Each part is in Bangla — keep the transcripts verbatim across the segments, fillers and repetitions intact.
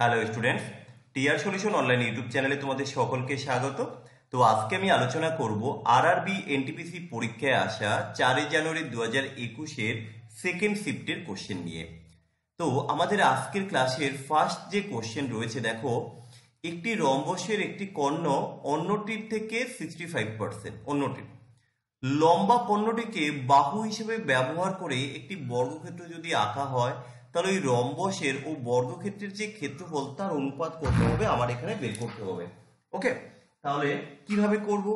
Hello students, TR solution online YouTube চ্যানেলে তোমাদের সকলকে স্বাগত। তো আজকে আমি আলোচনা করব আরআরবি এনটিপিসি পরীক্ষায় আসা চারই জানুয়ারি দু হাজার একুশের সেকেন্ড শিফটের কোশ্চেন নিয়ে। তো আমাদের আজকের ক্লাসের ফার্স্ট যে কোশ্চেন রয়েছে, দেখো একটি রম্বসের একটি কর্ণ অন্যটির থেকে সিক্সটি ফাইভ পার্সেন্ট অন্যটির লম্বা কর্ণটিকে বাহু হিসেবে ব্যবহার করে একটি বর্গক্ষেত্র যদি আঁকা হয়, তাহলে ওই রম্বসের ও বর্গক্ষেত্রের যে ক্ষেত্রফল তার অনুপাত করতে হবে, আমার এখানে বের করতে হবে। ওকে, তাহলে কিভাবে করব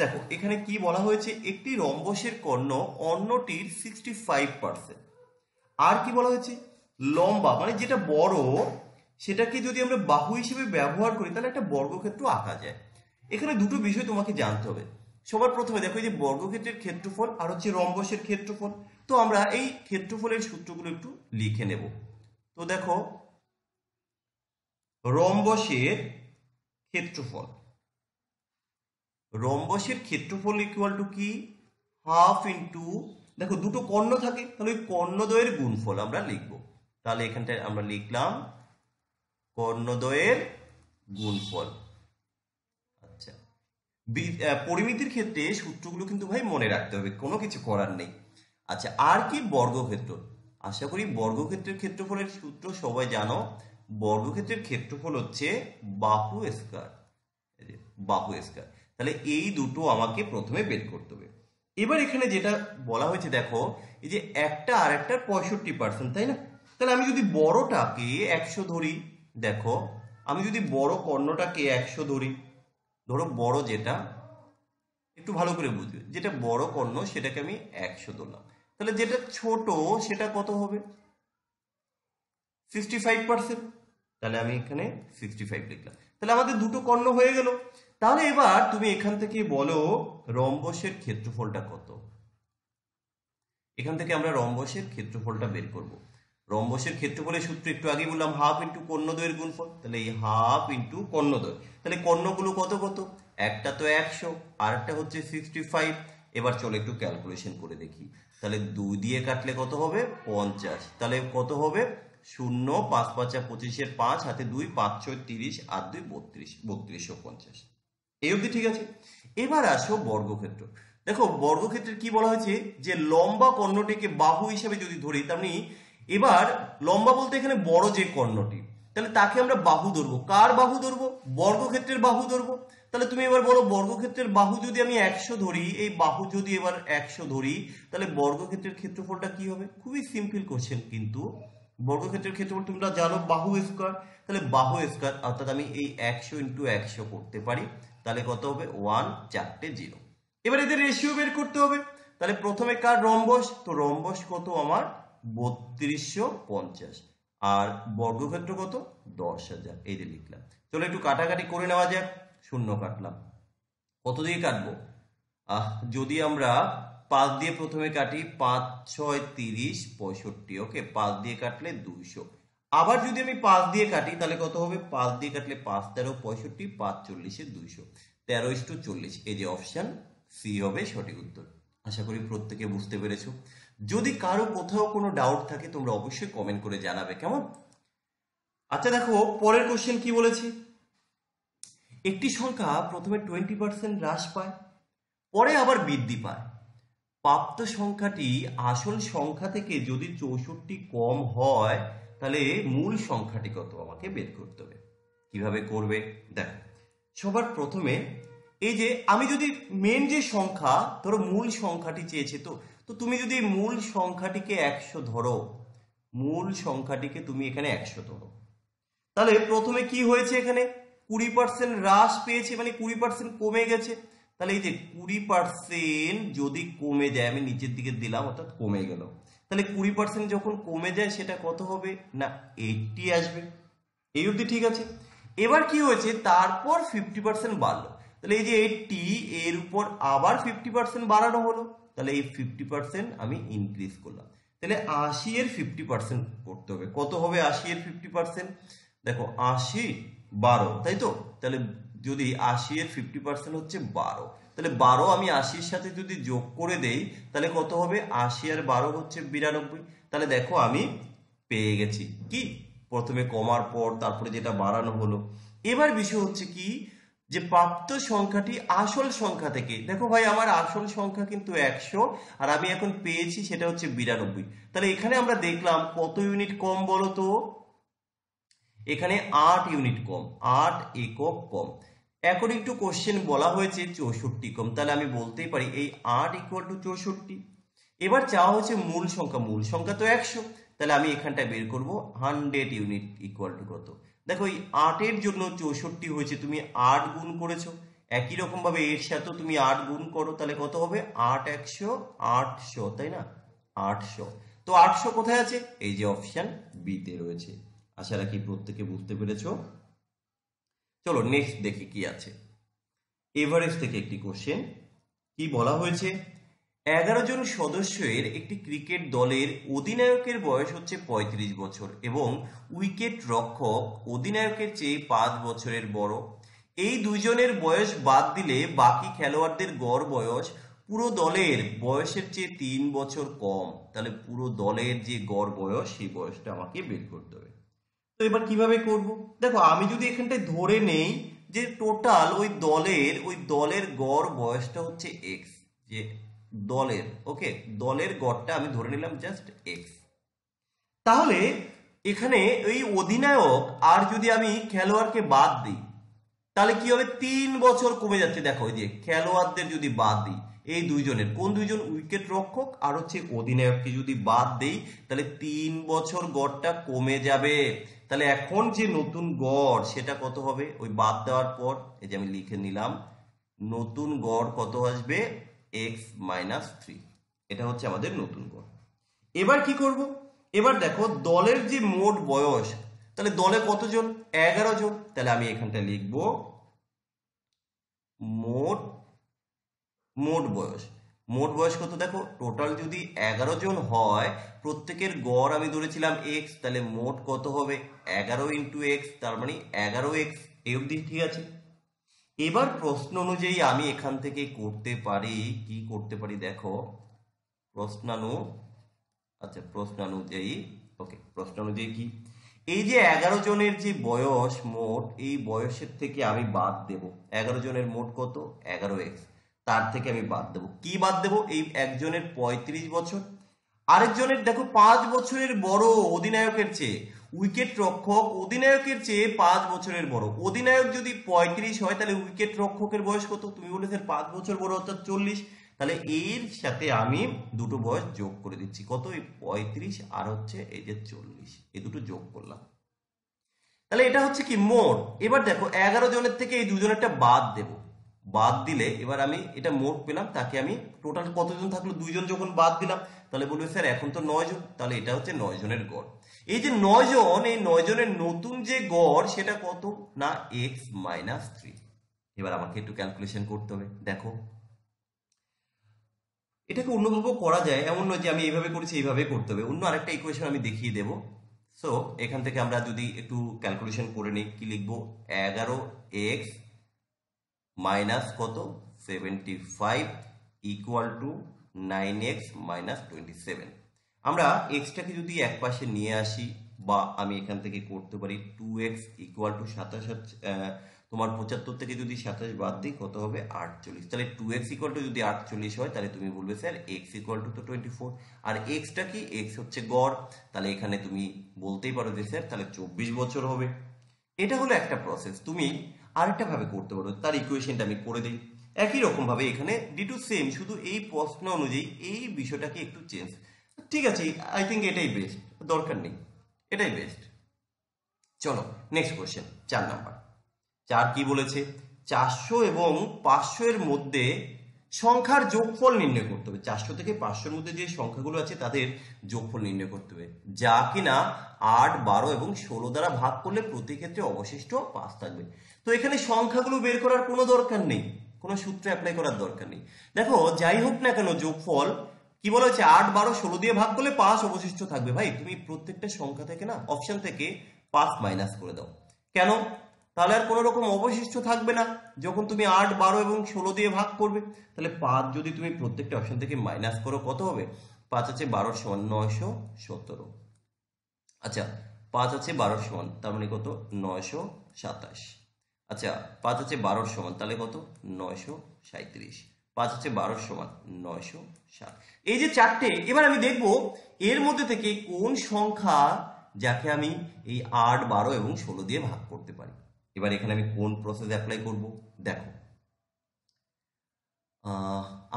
দেখো এখানে কি বলা হয়েছে, একটি রম্বসের কর্ণ অন্যটির সিক্সটি ফাইভ পার্সেন্ট। আর কি বলা হয়েছে, লম্বা মানে যেটা বড় সেটাকে যদি আমরা বাহু হিসেবে ব্যবহার করি তাহলে একটা বর্গক্ষেত্র আঁকা যায়। এখানে দুটো বিষয় তোমাকে জানতে হবে। সবার প্রথমে দেখো যে বর্গক্ষেত্রের ক্ষেত্রফল আর হচ্ছে রম্বসের ক্ষেত্রফল। তো আমরা এই ক্ষেত্রফলের সূত্রগুলো একটু লিখে নেব। তো দেখো রম্বসের ক্ষেত্রফল, রম্বসের ক্ষেত্রফল ইকুয়াল টু কি, হাফ ইন্টু, দেখো দুটো কর্ণ থাকে তাহলে ওই কর্ণদ্বয়ের গুণফল আমরা লিখব। তাহলে এখানটায় আমরা লিখলাম কর্ণদ্বয়ের গুণফল। আচ্ছা, পরিমিতির ক্ষেত্রে সূত্রগুলো কিন্তু ভাই মনে রাখতে হবে, কোনো কিছু করার নেই। আচ্ছা, আর কি বর্গক্ষেত্র, আশা করি বর্গক্ষেত্রের ক্ষেত্রফলের সূত্র সবাই জানো। বর্গক্ষেত্রের ক্ষেত্রফল হচ্ছে বাহু স্কয়ার, বাহু স্কয়ার। তাহলে এই দুটো আমাকে প্রথমে বের করতে হবে। এবার এখানে যেটা বলা হয়েছে দেখো, এই যে একটা আর একটা পঁয়ষট্টি পার্সেন্ট, তাই না? তাহলে আমি যদি বড়টাকে একশো ধরি, দেখো আমি যদি বড় কর্ণটাকে একশো ধরি, ধরো বড় যেটা, একটু ভালো করে বুঝবে, যেটা বড় কর্ণ সেটাকে আমি একশো ধরলাম, তাহলে যেটা ছোট সেটা কত হবে, সিক্সটি ফাইভ পার্সেন্ট। তাহলে আমি এখানে সিক্সটি ফাইভ লিখলাম, তাহলে আমাদের দুটো কর্ণ হয়ে গেল। তাহলে এবার তুমি এখান থেকে বলো রম্বসের ক্ষেত্রফলটা কত। এখান থেকে আমরা রম্বসের ক্ষেত্রফলটা বের করব। রম্বসের ক্ষেত্রফলের সূত্র একটু আগে বললাম, হাফ ইন্টু কর্ণদ্বয়ের গুণফল। তাহলে এই হাফ ইন্টু কর্ণদ্বয়, তাহলে কর্ণগুলো কত কত, একটা তো একশো আর একটা হচ্ছে সিক্সটি ফাইভ। এবার চলো একটু ক্যালকুলেশন করে দেখি, তাহলে দুই দিয়ে কাটলে কত হবে, পঞ্চাশ। তাহলে কত হবে, শূন্য পাঁচ পাঁচা পঁচিশের পাঁচ, হাতে দুই, পাঁচ ছয় তিরিশ, আর দুই বত্রিশ, বত্রিশশো পঞ্চাশ। এই অবধি ঠিক আছে। এবার আসো বর্গক্ষেত্র। দেখো বর্গক্ষেত্রের কি বলা হয়েছে, যে লম্বা কর্ণটিকে বাহু হিসাবে যদি ধরি, তেমনি এবার লম্বা বলতে এখানে বড় যে কর্ণটি, তাহলে তাকে আমরা বাহু ধরবো। কার বাহু ধরবো, বর্গক্ষেত্রের বাহু ধরবো। তাহলে তুমি এবার বলো বর্গক্ষেত্রের বাহু যদি আমি একশো ধরি, এই বাহু যদি এবার একশো ধরি, তাহলে বর্গক্ষেত্রের ক্ষেত্রফলটা কি হবে। খুবই সিম্পল কোশ্চেন, কিন্তু বর্গক্ষেত্রের ক্ষেত্রফল তোমরা জানো বাহু স্কয়ার। তাহলে বাহু স্কয়ার অর্থাৎ আমি এই একশো ইন্টু একশো করতে পারি, তাহলে কত হবে, ওয়ান, চারটে জিরো। এবার এদের রেশিও বের করতে হবে। তাহলে প্রথমে কার, রম্বস। তো রম্বস কত আমার, বত্রিশশো পঞ্চাশ। আর বর্গক্ষেত্র কত, দশ হাজার। এই যে লিখলাম, চলো একটু কাটাকাটি করে নেওয়া যাক। শূন্য কাটলাম, কত দিয়ে কাটবো, আহ যদি আমরা পাঁচ দিয়ে প্রথমে কাটি, পাঁচ ছয় তিরিশ, পঁয়ষট্টি। ওকে, পাঁচ দিয়ে কাটলে দুইশো। আবার যদি আমি পাঁচ দিয়ে কাটি তাহলে কত হবে, পাঁচ দিয়ে কাটলে পাঁচ তেরো পঁয়ষট্টি, পাঁচ চল্লিশে দুইশো, তেরো ইস্টু চল্লিশ। এই যে অপশান সি হবে সঠিক উত্তর। আশা করি প্রত্যেকে বুঝতে পেরেছো। যদি কারো কোথাও কোনো ডাউট থাকে তোমরা অবশ্যই কমেন্ট করে জানাবে, কেমন? আচ্ছা দেখো পরের কোশ্চেন কি বলেছে, একটি সংখ্যা প্রথমে টোয়েন্টি পার্সেন্ট হ্রাস পায়, পরে আবার বৃদ্ধি পায়। প্রাপ্ত সংখ্যাটি আসল সংখ্যা থেকে যদি চৌষট্টি কম হয়, তাহলে মূল সংখ্যাটি কত, আমাকে বের করতে হবে। কিভাবে করবে দেখো, সবার প্রথমে এই যে আমি যদি মেন যে সংখ্যা, ধরো মূল সংখ্যাটি চেয়েছে, তো তো তুমি যদি মূল সংখ্যাটিকে একশো ধরো, মূল সংখ্যাটিকে তুমি এখানে একশো ধরো, তাহলে প্রথমে কি হয়েছে, এখানে কুড়ি পার্সেন্ট হ্রাস পেয়েছে, মানে কুড়ি পার্সেন্ট কমে গেছে। তাহলে এই যে কুড়ি পার্সেন্ট যদি কমে যায়, আমি নিচের দিকে দিলাম, অর্থাৎ কমে গেল। তাহলে কুড়ি পার্সেন্ট যখন কমে যায় সেটা কত হবে না, এইটটি আসবে। এই অবধি ঠিক আছে। এবার কি হয়েছে, তারপর ফিফটি পার্সেন্ট বাড়লো, তাহলে এই যে এইটটি, এর উপর আবার ফিফটি পার্সেন্ট বাড়ানো হলো, তাহলে এই ফিফটি পার্সেন্ট আমি ইনক্রিজ করলাম। তাহলে আশি এর ফিফটি পার্সেন্ট করতে হবে, কত হবে আশি এর ফিফটি পার্সেন্ট, দেখো আশি বারো, তাই তো? তাহলে যদি আশি এর ফিফটি পার্সেন্ট হচ্ছে বারো, তাহলে বারো আমি আশির সাথে যদি যোগ করে দেই তাহলে কত হবে, আশি আর বারো হচ্ছে বিরানব্বই। তাহলে দেখো আমি পেয়ে গেছি কি, प्रथमे कमार पर तारপরে যেটা বাড়ানো হলো। এবার বিষয় হচ্ছে কি যে প্রাপ্ত সংখ্যাটি আসল সংখ্যা থেকে, দেখো ভাই আমার আসল সংখ্যা কিন্তু একশো আর আমি এখন পেয়েছি সেটা হচ্ছে বিরানব্বই। তাহলে এখানে আমরা দেখলাম কত ইউনিট কম বলো তো, এখানে আট ইউনিট কম, আট একক কম। এখন একটু কোশ্চেন বলা হয়েছে চৌষট্টি কম, তাহলে আমি বলতেই পারি এই আট ইকুয়াল টু চৌষট্টি। এবার চাওয়া হচ্ছে মূল সংখ্যা, মূল সংখ্যা তো একশো, তাহলে আমি এখানটা বের করবো হান্ড্রেড ইউনিট ইকুয়াল টু কত। দেখো এই আটের জন্য চৌষট্টি হয়েছে, তুমি আট গুণ করেছো, একই রকম ভাবে এর সাথে তুমি আট গুণ করো তাহলে কত হবে আট একশো আটশো, তাই না আটশো। তো আটশো কোথায় আছে, এই যে অপশন বি তে রয়েছে। আশা রাখি প্রত্যেকে বুঝতে পেরেছো। চলো নেক্সট দেখি কি আছে। এভারেজ থেকে একটি কোশ্চেন, কি বলা হয়েছে এগারো জন সদস্যের একটি ক্রিকেট দলের অধিনায়কের বয়স হচ্ছে পঁয়ত্রিশ বছর এবং উইকেট রক্ষক অধিনায়কের চেয়ে পাঁচ বছরের বড়। এই দুইজনের বয়স বাদ দিলে বাকি খেলোয়াড়দের গড় বয়স পুরো দলের বয়সের চেয়ে তিন বছর কম। তাহলে পুরো দলের যে গড় বয়স সেই বয়সটা আমাকে বের করতে হবে। তো এবার কিভাবে করব, দেখো আমি যদি এখানটায় ধরে নেই যে টোটাল ওই দলের ওই দলের গড় বয়সটা হচ্ছে এক্স, যে দলের ওকে দলের গড়টা আমি ধরে নিলাম জাস্ট এক্স, তাহলে এখানে ওই অধিনায়ক আর যদি আমি খেলোয়াড়কে বাদ দিই তাহলে কি হবে তিন বছর কমে যাচ্ছে। দেখো ওই যে খেলোয়াড়দের যদি বাদ দিই এই দুইজনের, কোন দুইজন উইকেট রক্ষক আর হচ্ছে অধিনায়ককে যদি বাদ দেই তাহলে তিন বছর গড়টা কমে যাবে। তাহলে এখন যে নতুন গড় সেটা কত হবে, ওই বাদ দেওয়ার পর এই যে আমি লিখে নিলাম নতুন গড় কত আসবে এক্স মাইনাস থ্রি, এটা হচ্ছে আমাদের নতুন গড়। এবার কি করব, এবার দেখো দলের যে মোট বয়স, তাহলে দলে কতজন এগারো জন, তাহলে আমি এখানটা লিখব মোট মোট বয়স। মোট বয়স কত, দেখো টোটাল যদি এগারো জন হয় প্রত্যেকের গড় আমি ধরেছিলাম এক্স, তাহলে মোট কত হবে এগারো ইন্টু এক্স, তার মানে এগারো এক্স এই অবধি ঠিক আছে। এবার প্রশ্ন অনুযায়ী আমি এখান থেকে করতে পারি কি করতে পারি, দেখো প্রশ্নানু আচ্ছা প্রশ্নানুযায়ী ওকে প্রশ্নানুযায়ী কি এই যে এগারো জনের যে বয়স মোট এই বয়সের থেকে আমি বাদ দেব, এগারো জনের মোট কত এগারো এক্স, তার থেকে আমি বাদ দেব কি বাদ দেব এই একজনের পঁয়ত্রিশ বছর, আরেকজনের দেখো পাঁচ বছরের বড় অধিনায়কের চেয়ে, উইকেট রক্ষক অধিনায়কের চেয়ে পাঁচ বছরের বড়। অধিনায়ক যদি পঁয়ত্রিশ হয় তাহলে উইকেট রক্ষকের বয়স কত, তুমি বলেছ পাঁচ বছর বড় অর্থাৎ চল্লিশ, তাহলে এর সাথে আমি দুটো বয়স যোগ করে দিচ্ছি, কত এই পঁয়ত্রিশ আর হচ্ছে এই যে চল্লিশ, এই দুটো যোগ করলাম, তাহলে এটা হচ্ছে কি মোট। এবার দেখো এগারো জনের থেকে এই দুজনেরটা বাদ দেব, বাদ দিলে এবার আমি এটা মোট পেলাম, তাকে আমি টোটাল কতজন থাকলো দুইজন যখন বাদ দিলাম তাহলে বলবে স্যার এখন তো নয় জন, তাহলে এটা হচ্ছে নয় জনের গড়। এই যে নয় জন এই নয় জনের নতুন যে গড় সেটা কত না এক্স মাইনাস থ্রি। এবার আমাকে একটু ক্যালকুলেশন করতে হবে, দেখো এটাকে অন্যভাবে করা যায়, এমন নয় যে আমি এইভাবে করেছি এইভাবে করতে হবে, অন্য আরেকটা ইকুয়েশন আমি দেখিয়ে দেবো। সো এখান থেকে আমরা যদি একটু ক্যালকুলেশন করে নিই কি লিখবো এগারো এক্স মাইনাস কত seventy five equal to nine x minus twenty seven. আমরা এক্সটাকে যদি এক পাশে নিয়ে আসি বা আমি এখান থেকে করতে পারি টু এক্স ইকুয়াল টু সাতাশ, তোমার পঁচাত্তর থেকে যদি সাতাশ বাদ দিই কত হবে আটচল্লিশ, তাহলে টু এক্স ইকুয়াল টু যদি আটচল্লিশ হয় তাহলে তুমি বলবে স্যার এক্স ইকুয়াল টু তো টোয়েন্টি ফোর, আর এক্সটা কি এক্স হচ্ছে গড়, তাহলে এখানে তুমি বলতেই পারো যে স্যার তাহলে চব্বিশ বছর হবে। এটা হলো একটা প্রসেস, তুমি আরেকটা ভাবে করতে পারো, তার ইকুয়েশনটা আমি করে দিই একই রকম ভাবে এখানে ডিটু সেম, শুধু এই প্রশ্ন অনুযায়ী এই বিষয়টাকে একটু চেঞ্জ, ঠিক আছে আই থিঙ্ক এটাই বেস্ট, দরকার নেই এটাই বেস্ট। চলো নেক্সট কোয়েশ্চেন চার নাম্বার, চার কি বলেছে চারশো এবং পাঁচশো এর মধ্যে সংখ্যার যোগফল নির্ণয় করতে হবে, চারশো থেকে পাঁচশোর মধ্যে যে সংখ্যাগুলো আছে তাদের যোগফল নির্ণয় করতে হবে, যা কিনা আট বারো এবং ষোলো দ্বারা ভাগ করলে প্রতি ক্ষেত্রে অবশিষ্ট পাঁচ থাকবে। তো এখানে সংখ্যাগুলো বের করার কোনো দরকার নেই, কোনো সূত্র অ্যাপ্লাই করার দরকার নেই, দেখো যাই হোক না কেন যোগফল কি বলা হচ্ছে আট বারো ষোলো দিয়ে ভাগ করলে পাঁচ অবশিষ্ট থাকবে। ভাই তুমি প্রত্যেকটা সংখ্যা থেকে না অপশন থেকে পাঁচ মাইনাস করে দাও, কেন তাহলে আর কোনো রকম অবশিষ্ট থাকবে না যখন তুমি আট বারো এবং ষোলো দিয়ে ভাগ করবে, তাহলে পাঁচ যদি তুমি প্রত্যেকটা অপশন থেকে মাইনাস করো কত হবে পাঁচ আছে বারোর সমান নয়শো সতেরো। আচ্ছা पाँच আছে বারোর সমান, তার মানে কত নয়শো সাতাশ। আচ্ছা পাঁচ আছে বারোর সমান তাহলে কত নয়শো সাঁত্রিশ, পাঁচ আছে বারোর সমান নয়শো ষাট। এই যে চারটে, এবার আমি দেখব এর মধ্যে থেকে কোন সংখ্যা যাকে আমি এই আট বারো এবং ষোলো দিয়ে ভাগ করতে পারি। এবার এখানে আমি কোন প্রসেস অ্যাপ্লাই করব দেখো,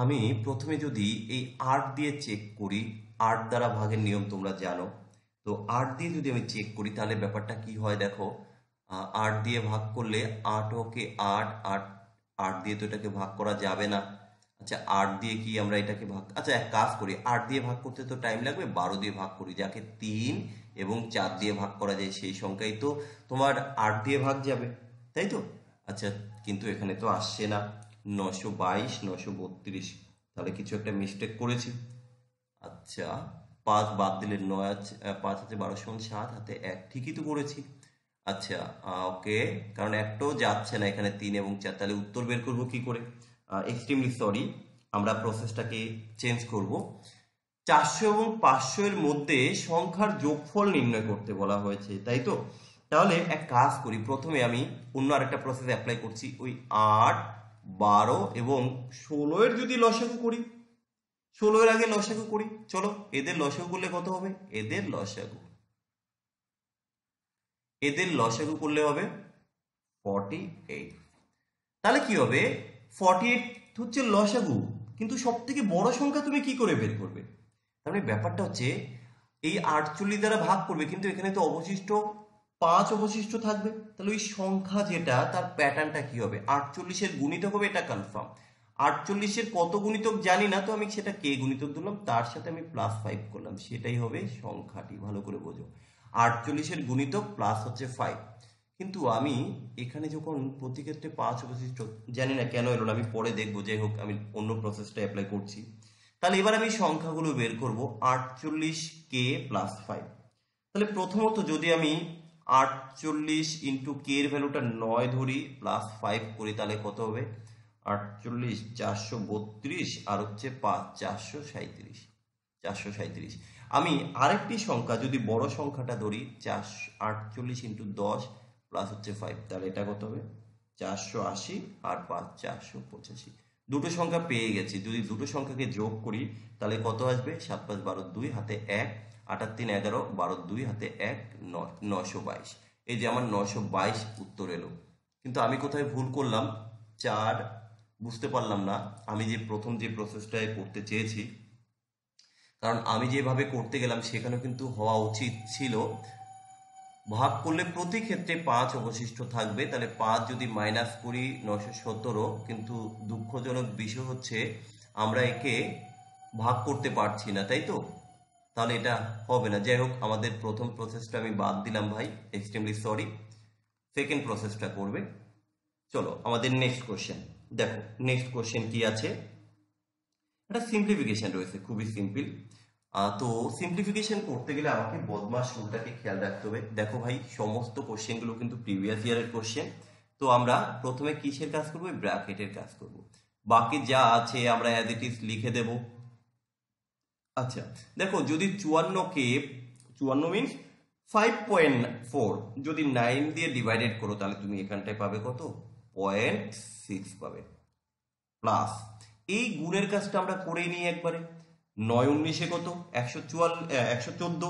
আমি প্রথমে যদি এই আট দিয়ে চেক করি, আট দ্বারা ভাগের নিয়ম তোমরা জানো তো, আট দিয়ে যদি আমি চেক করি তাহলে ব্যাপারটা কি হয় দেখো, আট দিয়ে ভাগ করলে আট ওকে আট, আট আট দিয়ে তো এটাকে ভাগ করা যাবে না। আচ্ছা আট দিয়ে কি আমরা এটাকে ভাগ, আচ্ছা এক কাজ করি আট দিয়ে ভাগ করতে তো টাইম লাগবে, বারো দিয়ে ভাগ করি, যাকে তিন এবং চার দিয়ে ভাগ করা যায় সেই সংখ্যাই তো তোমার আট দিয়ে ভাগ যাবে তাই তো। আচ্ছা কিন্তু এখানে তো আসছে না নশো বাইশ নশো বত্রিশ, তাহলে কিছু একটা মিস্টেক করেছি। আচ্ছা পাঁচ বাদ দিলে নয় আছে, পাঁচ হাতে বারো সমান সাত, হাতে এক, ঠিকই তো করেছি। আচ্ছা ওকে, কারণ একটাও যাচ্ছে না এখানে তিন এবং চার, তাহলে উত্তর বের করবো কি করে, এক্সট্রিমলি সরি আমরা প্রসেসটাকে চেঞ্জ করব। চারশো এবং পাঁচশো এর মধ্যে সংখ্যার যোগফল নির্ণয় করতে বলা হয়েছে তাই তো, তাহলে এক কাজ করি প্রথমে আমি অন্য আরেকটা প্রসেস অ্যাপ্লাই করছি, ওই আট বারো এবং ষোলো এর যদি লসাগু করি, ষোলো এর আগে লসাগু করি, চলো এদের লসাগু করলে কত হবে, এদের লসাগু এদের লসাগু করলে হবে ফর্টি এইট। তাহলে কি হবে ফর্টি এইট হচ্ছে লসাগু, কিন্তু সব থেকে বড় সংখ্যা তুমি কি করে বের করবে, তাহলে ব্যাপারটা হচ্ছে এই আটচল্লিশ দ্বারা ভাগ করবে কিন্তু এখানে তো অবশিষ্ট পাঁচ অবশিষ্ট থাকবে, তাহলে ওই সংখ্যা যেটা তার প্যাটার্নটা কি হবে, আটচল্লিশের গুণিতক হবে এটা কনফার্ম। আটচল্লিশের কত গুণিতক জানি না, তো আমি সেটা কে গুণিতক দিলাম তার সাথে আমি প্লাস ফাইভ করলাম, সেটাই হবে সংখ্যাটি, ভালো করে বোঝো। আটচল্লিশের গুণিতক প্লাস হচ্ছে ফাইভ, কিন্তু আমি এখানে যখন প্রতি ক্ষেত্রে পাঁচ অবশিষ্ট, জানি না কেন এলো না, আমি পরে দেখবো, যাই হোক আমি অন্য প্রসেসটা অ্যাপ্লাই করছি। তাহলে এবার আমি সংখ্যাগুলো বের করবো, আটচল্লিশ কে প্লাস ফাইভ, তাহলে প্রথমত যদি আমি আটচল্লিশ ইন্টু কে এর ভ্যালুটা নয় ধরি প্লাস ফাইভ করি তাহলে কত হবে আটচল্লিশ চারশো বত্রিশ আর হচ্ছে পাঁচ চারশো সাঁত্রিশ, চারশো সাঁত্রিশ। আমি আরেকটি সংখ্যা যদি বড় সংখ্যাটা ধরি চারশো আটচল্লিশ ইন্টু দশ প্লাস হচ্ছে ফাইভ, তাহলে এটা কত হবে চারশো আশি আর পাঁচ চারশো পঁচাশি, দুটো সংখ্যা পেয়ে গেছি। যদি দুটো সংখ্যাকে যোগ করি তাহলে কত আসবে, সাত পাঁচ বারো দুই হাতে এক, আটার তিন এগারো, বারো দুই হাতে এক নশো বাইশ। এই যে আমার নশো বাইশ উত্তর এলো, কিন্তু আমি কোথায় ভুল করলাম, চার বুঝতে পারলাম না আমি যে প্রথম যে প্রসেসটায় করতে চেয়েছি, কারণ আমি যেভাবে করতে গেলাম সেখানে কিন্তু হওয়া উচিত ছিল ভাগ করলে প্রতি ক্ষেত্রে পাঁচ অবশিষ্ট থাকবে, তাহলে পাঁচ যদি মাইনাস করি নশো সতেরো, কিন্তু দুঃখজনক বিষয় হচ্ছে আমরা একে ভাগ করতে পারছি না তাই তো, তাহলে এটা হবে না। যাই হোক আমাদের প্রথম প্রসেসটা আমি বাদ দিলাম ভাই, এক্সট্রিমলি সরি, সেকেন্ড প্রসেসটা করবে। চলো আমাদের নেক্সট কোশ্চেন দেখো, নেক্সট কোশ্চেন কি আছে, এটা সিম্পলিফিকেশন রয়েছে, খুবই সিম্পল। তো সিম্পলিফিকেশন করতে গেলে আমাকে বদমাস রুলটাকে খেয়াল রাখতে হবে। দেখো ভাই সমস্ত কোশ্চেনগুলো কিন্তু প্রিভিয়াস ইয়ারের কোশ্চেন, তো আমরা প্রথমে কিসের কাজ করবো, ব্র্যাকেটের কাজ করব, বাকি যা আছে আমরা অ্যাজ ইট ইজ লিখে দেবো। আচ্ছা দেখো যদি চুয়ান্ন কে, চুয়ান্ন মিনস ফাইভ পয়েন্ট ফোর যদি নাইন দিয়ে ডিভাইডেড করো তাহলে তুমি এখানটায় পাবে কত পয়েন্ট সিক্স পাবে, প্লাস এই গুণের কাজটা আমরা করে নিই একবারে, নয় উনিশে কত একশো চুয়াল একশো চোদ্দো,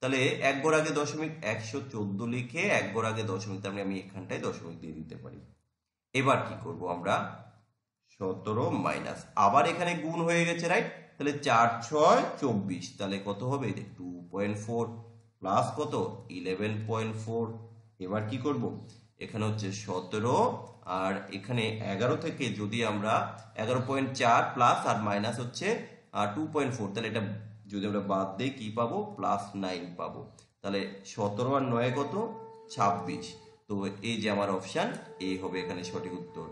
তাহলে এক ঘর আগে দশমিক, একশো চোদ্দো লিখে এক ঘর আগে দশমিক, তার মানে আমি এখানটায় দশমিক দিয়ে দিতে পারি। এবার কি করব আমরা সতেরো মাইনাস, আবার এখানে গুণ হয়ে গেছে রাইট, তাহলে চার ছয় চব্বিশ, তাহলে কত হবে টু পয়েন্ট ফোর প্লাস কত ইলেভেন পয়েন্ট ফোর। এবার কি করব, এখানে হচ্ছে সতেরো আর এখানে এগারো থেকে যদি আমরা এগারো পয়েন্ট চার প্লাস আর মাইনাস হচ্ছে টু পয়েন্ট ফোর, তাহলে এটা যদি আমরা বাদ দিই কি পাবো প্লাস নাইন পাবো, তাহলে সতেরো আর নয় কত ছাব্বিশ। তো এই যে আমার অপশান এ হবে এখানে সঠিক উত্তর।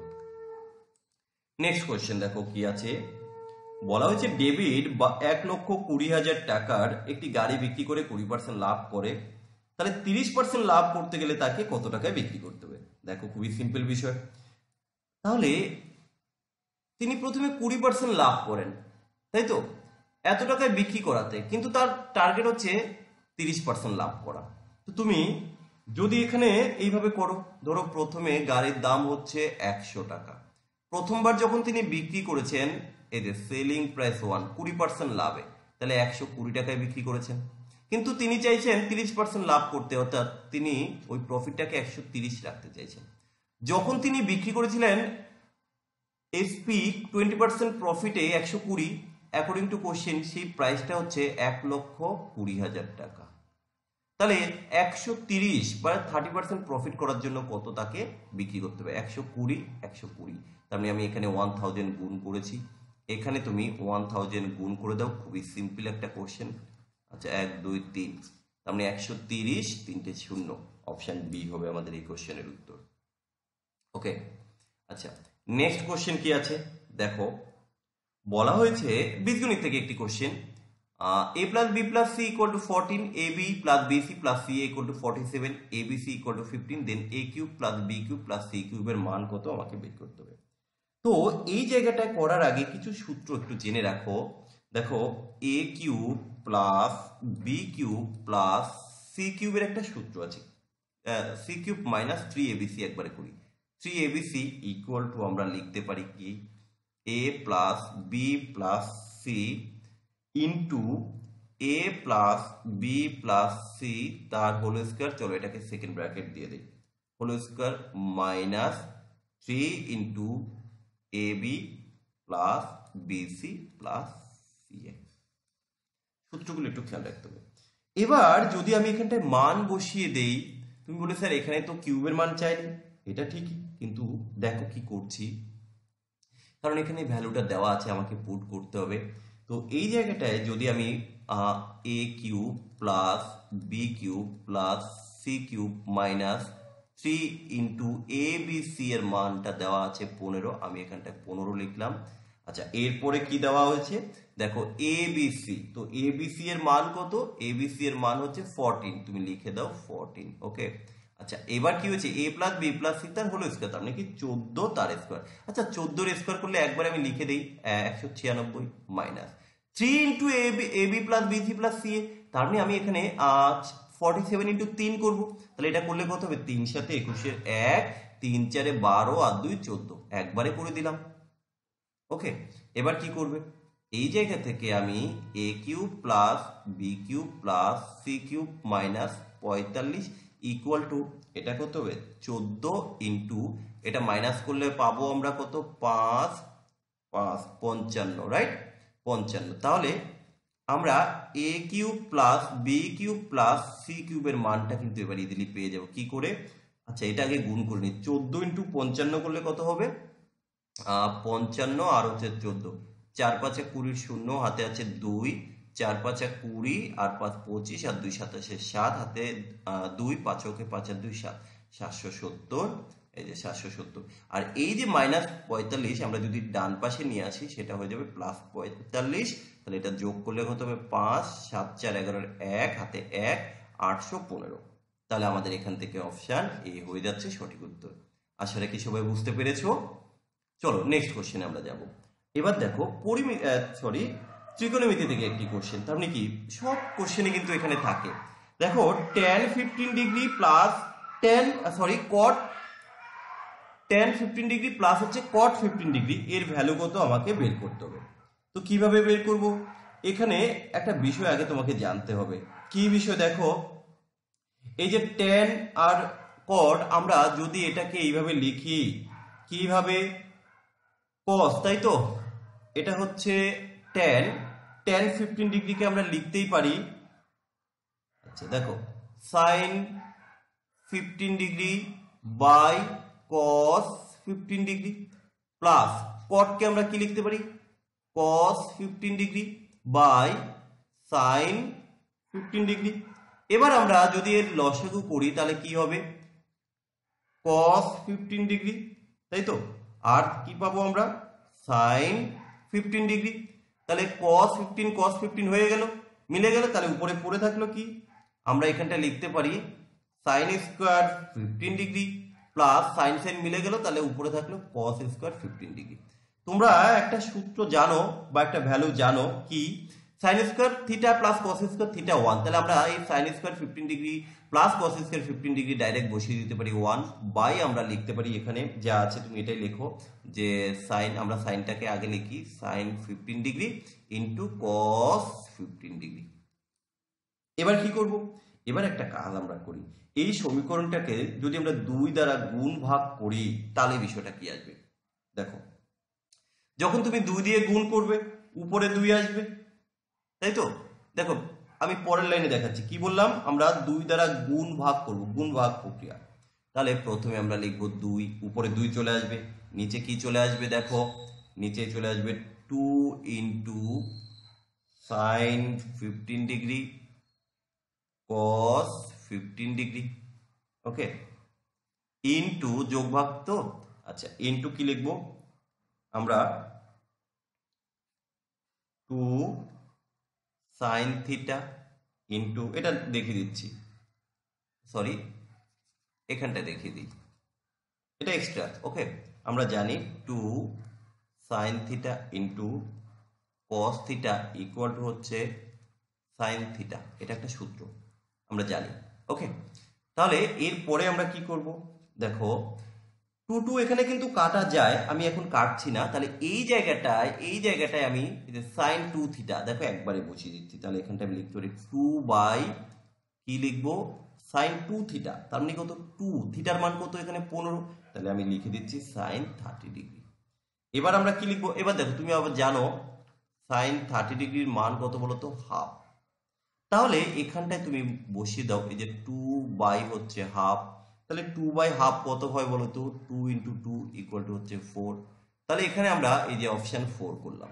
নেক্সট কোয়েশ্চেন দেখো কি আছে, বলা হয়েছে ডেভিড বা এক লক্ষ কুড়ি হাজার টাকার একটি গাড়ি বিক্রি করে কুড়ি পার্সেন্ট লাভ করে, তাহলে তিরিশ পার্সেন্ট লাভ করতে গেলে তাকে কত টাকায় বিক্রি করতে হবে। দেখো খুবই সিম্পল বিষয়, তাহলে তিনি প্রথমে কুড়ি পার্সেন্ট লাভ করেন তাই তো এত টাকায় বিক্রি করাতে, কিন্তু তার টার্গেট হচ্ছে তিরিশ পার্সেন্ট লাভ করা, তো তুমি যদি এখানে এইভাবে করো, ধরো প্রথমে গাড়ির দাম হচ্ছে একশো টাকা, প্রথমবার যখন তিনি বিক্রি করেছেন এই যে সেলিং প্রাইস ওয়ান কুড়ি পার্সেন্ট লাভে, তাহলে একশো কুড়ি টাকায় বিক্রি করেছেন, কিন্তু তিনি চাইছেন তিরিশ পার্সেন্ট লাভ করতে, অর্থাৎ তিনি ওই প্রফিটটাকে একশো তিরিশ রাখতে চাইছেন। যখন তিনি বিক্রি করেছিলেন এসপি টোয়েন্টি পার্সেন্ট প্রফিটে একশো কুড়ি অ্যাকর্ডিং টু কোশ্চেন সেই প্রাইসটা হচ্ছে এক লক্ষ কুড়ি হাজার টাকা, তাহলে একশো তিরিশ বা থার্টি পার্সেন্ট প্রফিট করার জন্য কত তাকে বিক্রি করতে হবে? একশো কুড়ি একশো কুড়ি তাহলে আমি এখানে ওয়ান থাউজেন্ড গুণ করেছি, এখানে তুমি ওয়ান থাউজেন্ড গুণ করে দাও, খুবই সিম্পল একটা কোশ্চেন। আচ্ছা এক দুই তিন, তার মানে একশো তিরিশ তিনটে শূন্য, অপশান বি হবে আমাদের এই কোশ্চেনের উত্তর। ওকে, আচ্ছা নেক্সট কোশ্চেন কি আছে দেখো, বলা হয়েছে বীজগণিত থেকে একটি question, A plus B plus C equal to fourteen, A B plus B C plus C equal to forty seven, A B C equal to fifteen, then A cube plus B cube plus C কিউবের মান কত আমাকে বের করতে হবে। তো এই জায়গাটায় করার আগে কিছু সূত্র একটু জেনে রাখো। দেখো A cube plus B cube plus C কিউবের একটা সূত্র আছে, C cube minus three ABC, একবারে করি থ্রি এবিসি ইকুয়াল টু আমরা লিখতে পারি কি A plus B plus C into A plus B plus C তার হোল স্কয়ার, চলো এটাকে সেকেন্ড ব্র্যাকেট দিয়ে দিই, whole square minus three into A B plus B C plus C A. সূত্রগুলো একটু খেয়াল রাখতে হবে। এবার যদি আমি এখানটায় মান বসিয়ে দেই, তুমি বলে স্যার এখানে তো কিউবের মান চাইনি, এটা ঠিকই কিন্তু দেখো কি করছি, কারণ এখানে ভ্যালুটা দেওয়া আছে আমাকে পুট করতে হবে। তো এই জায়গাটায় যদি আমি এ cube plus B cube plus C cube minus three into A B C এর মানটা দেওয়া আছে পনেরো, আমি এখানটায় পনেরো লিখলাম। আচ্ছা এরপরে কি দেওয়া হয়েছে দেখো এ বি সি, তো এ বি সি এর মান কত? এ বি সি এর মান হচ্ছে ফোরটিন, তুমি লিখে দাও ফোরটিন। ওকে, আচ্ছা এবার কি হয়েছে এ প্লাস বি প্লাস সি তার হোল স্কয়ার, তার মানে কি চোদ্দ তার স্কয়ার। আচ্ছা চোদ্দোর স্কয়ার করলে একবার আমি লিখে দিই একশো ছিয়ানব্বই minus three into A B plus B C plus C এ, তার মানে আমি এখানে ফর্টি সেভেন ইন্টু তিন করবো, তাহলে এটা করলে কত হবে তিন সাথে একুশের এক, তিন চারে বারো আর দুই চোদ্দ, একবারে করে দিলাম। ওকে, এবার কি করবে এই জায়গা থেকে আমি এ cube plus B cube plus C cube minus পঁয়তাল্লিশ ইকুয়াল টু এটা কত হবে চোদ্দ ইন্টু এটা মাইনাস করলে পাবো আমরা কত পাঁচ পাঁচ পঞ্চান্ন, রাইট পঞ্চান্ন। তাহলে আমরা এ cube plus B cube plus C কিউবের মানটা কিন্তু এবার ইজিলি পেয়ে যাবো কি করে। আচ্ছা এটাকে গুণ করে নিই, চোদ্দ ইন্টু পঞ্চান্ন করলে কত হবে পঞ্চান্ন আর হচ্ছে চোদ্দ, চার পাঁচে কুড়ির শূন্য, হাতে আছে দুই, চার পাঁচা কুড়ি আর পাঁচ পঁচিশ আর দুই সাতাশে সাত, হাতে দুই পাঁচকে পাঁচ আর দুই সাত, সাতশো সত্তর, এই যে সাতশো সত্তর। আর এই যে মাইনাস পঁয়তাল্লিশ আমরা যদি ডান পাশে নিয়ে আসি সেটা হয়ে যাবে প্লাস পঁয়তাল্লিশ, তাহলে এটা যোগ করলে হতে হবে পাঁচ সাত চার এগারোর এক, হাতে এক আটশো পনেরো, তাহলে আমাদের এখান থেকে অপশান এ হয়ে যাচ্ছে সঠিক উত্তর। আশা রাখি সবাই বুঝতে পেরেছ। চলো নেক্সট কোশ্চেনে আমরা যাব। এবার দেখো পরিমি সরি ত্রিকোণমিতি থেকে একটি কোশ্চেন, তার মানে কি সব কোশ্চেনে কিন্তু এখানে থাকে। দেখো tan fifteen degree plus tan sorry cot tan fifteen degree plus হচ্ছে কট ফিফটিন ডিগ্রি এর ভ্যালু কত আমাকে বের করতে হবে। তো কিভাবে বের করব, এখানে একটা বিষয় আগে তোমাকে জানতে হবে, কি বিষয় দেখো এই যে ট্যান আর কট, আমরা যদি এটাকে এইভাবে লিখি কিভাবে কস, তাই তো এটা হচ্ছে ট্যান, ট্যান ফিফটিন ডিগ্রিকে আমরা লিখতেই পারি। আচ্ছা দেখো sine fifteen degree by cos fifteen degree plus কটকে আমরা কি লিখতে পারি cos fifteen degree by sine fifteen degree. এবার আমরা যদি এর লসাগু করি তাহলে কি হবে কস ফিফটিন ডিগ্রি, তাই তো আর কি পাবো আমরা সাইন ফিফটিন ডিগ্রি, তাহলে cos ফিফটিন cos ফিফটিন হয়ে গেল, মিলে গেল, তাহলে উপরে পড়ে থাকলো কি আমরা এখানটা লিখতে পারি sin square fifteen degree plus sin sin মিলে গেল, তাহলে উপরে থাকলো cos স্কয়ার ফিফটিন ডিগ্রি। তোমরা একটা সূত্র জানো বা একটা ভ্যালু জানো কি sin square theta plus cos square theta one তাহলে আমরা এই sin square fifteen degree plus cos square fifteen degree direct বসিয়ে দিতে পারি one বাই আমরা লিখতে পারি এখানে যা আছে তুমি এটাই লেখো যে sin আমরা sinটাকে আগে লিখি sin fifteen degree into cos fifteen degree এবার কি করব এবার একটা কাজ আমরা করি এই সমীকরণটাকে যদি আমরা দুই দ্বারা গুণ ভাগ করি তাহলে বিষয়টা কি আসবে দেখো যখন তুমি দুই দিয়ে গুণ করবে উপরে দুই আসবে তাই তো দেখো আমি পরের লাইনে দেখাচ্ছি কি বললাম আমরা দুই দ্বারা গুণ ভাগ করব গুণ ভাগ প্রক্রিয়া তাহলে প্রথমে আমরা লিখব দুই উপরে দুই চলে আসবে নিচে কি চলে আসবে দেখো নিচে চলে আসবে two sin fifteen degree cos fifteen degree okay into যোগ ভাগ তো আচ্ছা ইনটু কি লিখব আমরা two sin theta into এটা দেখিয়ে দিচ্ছি সরি এখানটা দেখিয়ে দিই এটা এক্সট্রা ওকে আমরা জানি two sin theta into cos theta equal to হচ্ছে sin theta এটা একটা সূত্র আমরা জানি ওকে তাহলে এর পরে আমরা কি করব দেখো two two এখানে কিন্তু কাটা যায় আমি এখন কাটছি না তাহলে এই জায়গাটায় এই জায়গাটায় আমি sin two θ দেখো একবারে বসিয়ে দিচ্ছি তাহলে এখানটা আমি লিখতে পারি two কি লিখব sin two θ তার মানে কত two θ এর মান কত এখানে fifteen তাহলে আমি লিখে দিচ্ছি sin thirty ডিগ্রি এবার আমরা কি লিখব এবার দেখো তুমি আবার জানো sin thirty ডিগ্রির মান কত বলো তো half তাহলে এখানটায় তুমি বসিয়ে দাও এই যে two হচ্ছে half তাহলে two by half কত হয় বলো তো two into two equal to হচ্ছে four তাহলে এখানে আমরা এই যে অপশন four করলাম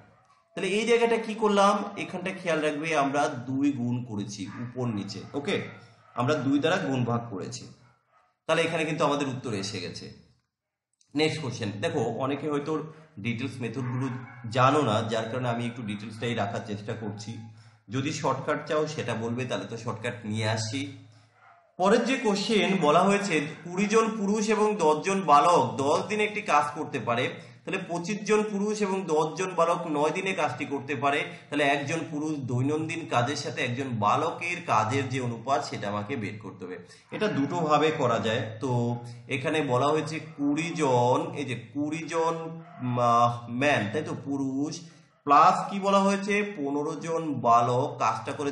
তাহলে এই জায়গাটা কি করলাম এখানটা খেয়াল রাখবে আমরা two গুণ করেছি উপর নিচে ওকে আমরা two দ্বারা গুণ ভাগ করেছি তাহলে এখানে কিন্তু আমাদের উত্তর এসে গেছে নেক্সট কোশ্চেন দেখো অনেকে হয়তো ডিটেইলস মেথডগুলো জানো না যার কারণে আমি একটু ডিটেইলসটাই রাখার চেষ্টা করছি যদি শর্টকাট চাও সেটা বলবে তাহলে তো শর্টকাট নিয়ে আসি পরের যে কোশ্চেন বলা হয়েছে কুড়ি জন পুরুষ এবং দশ জন বালক দশ দিনে একটি কাজ করতে পারে তাহলে পঁচিশ জন পুরুষ এবং দশ জন বালক নয় দিনে কাজটি করতে পারে তাহলে একজন পুরুষ দৈনন্দিন কাজের সাথে একজন বালকের কাজের যে অনুপাত সেটা আমাকে বের করতে হবে এটা দুটো ভাবে করা যায় তো এখানে বলা হয়েছে কুড়ি জন এই যে কুড়ি জন ম্যান তাই তো পুরুষ প্লাস কি বলা হয়েছে পনেরো জন বালক কাজটা করে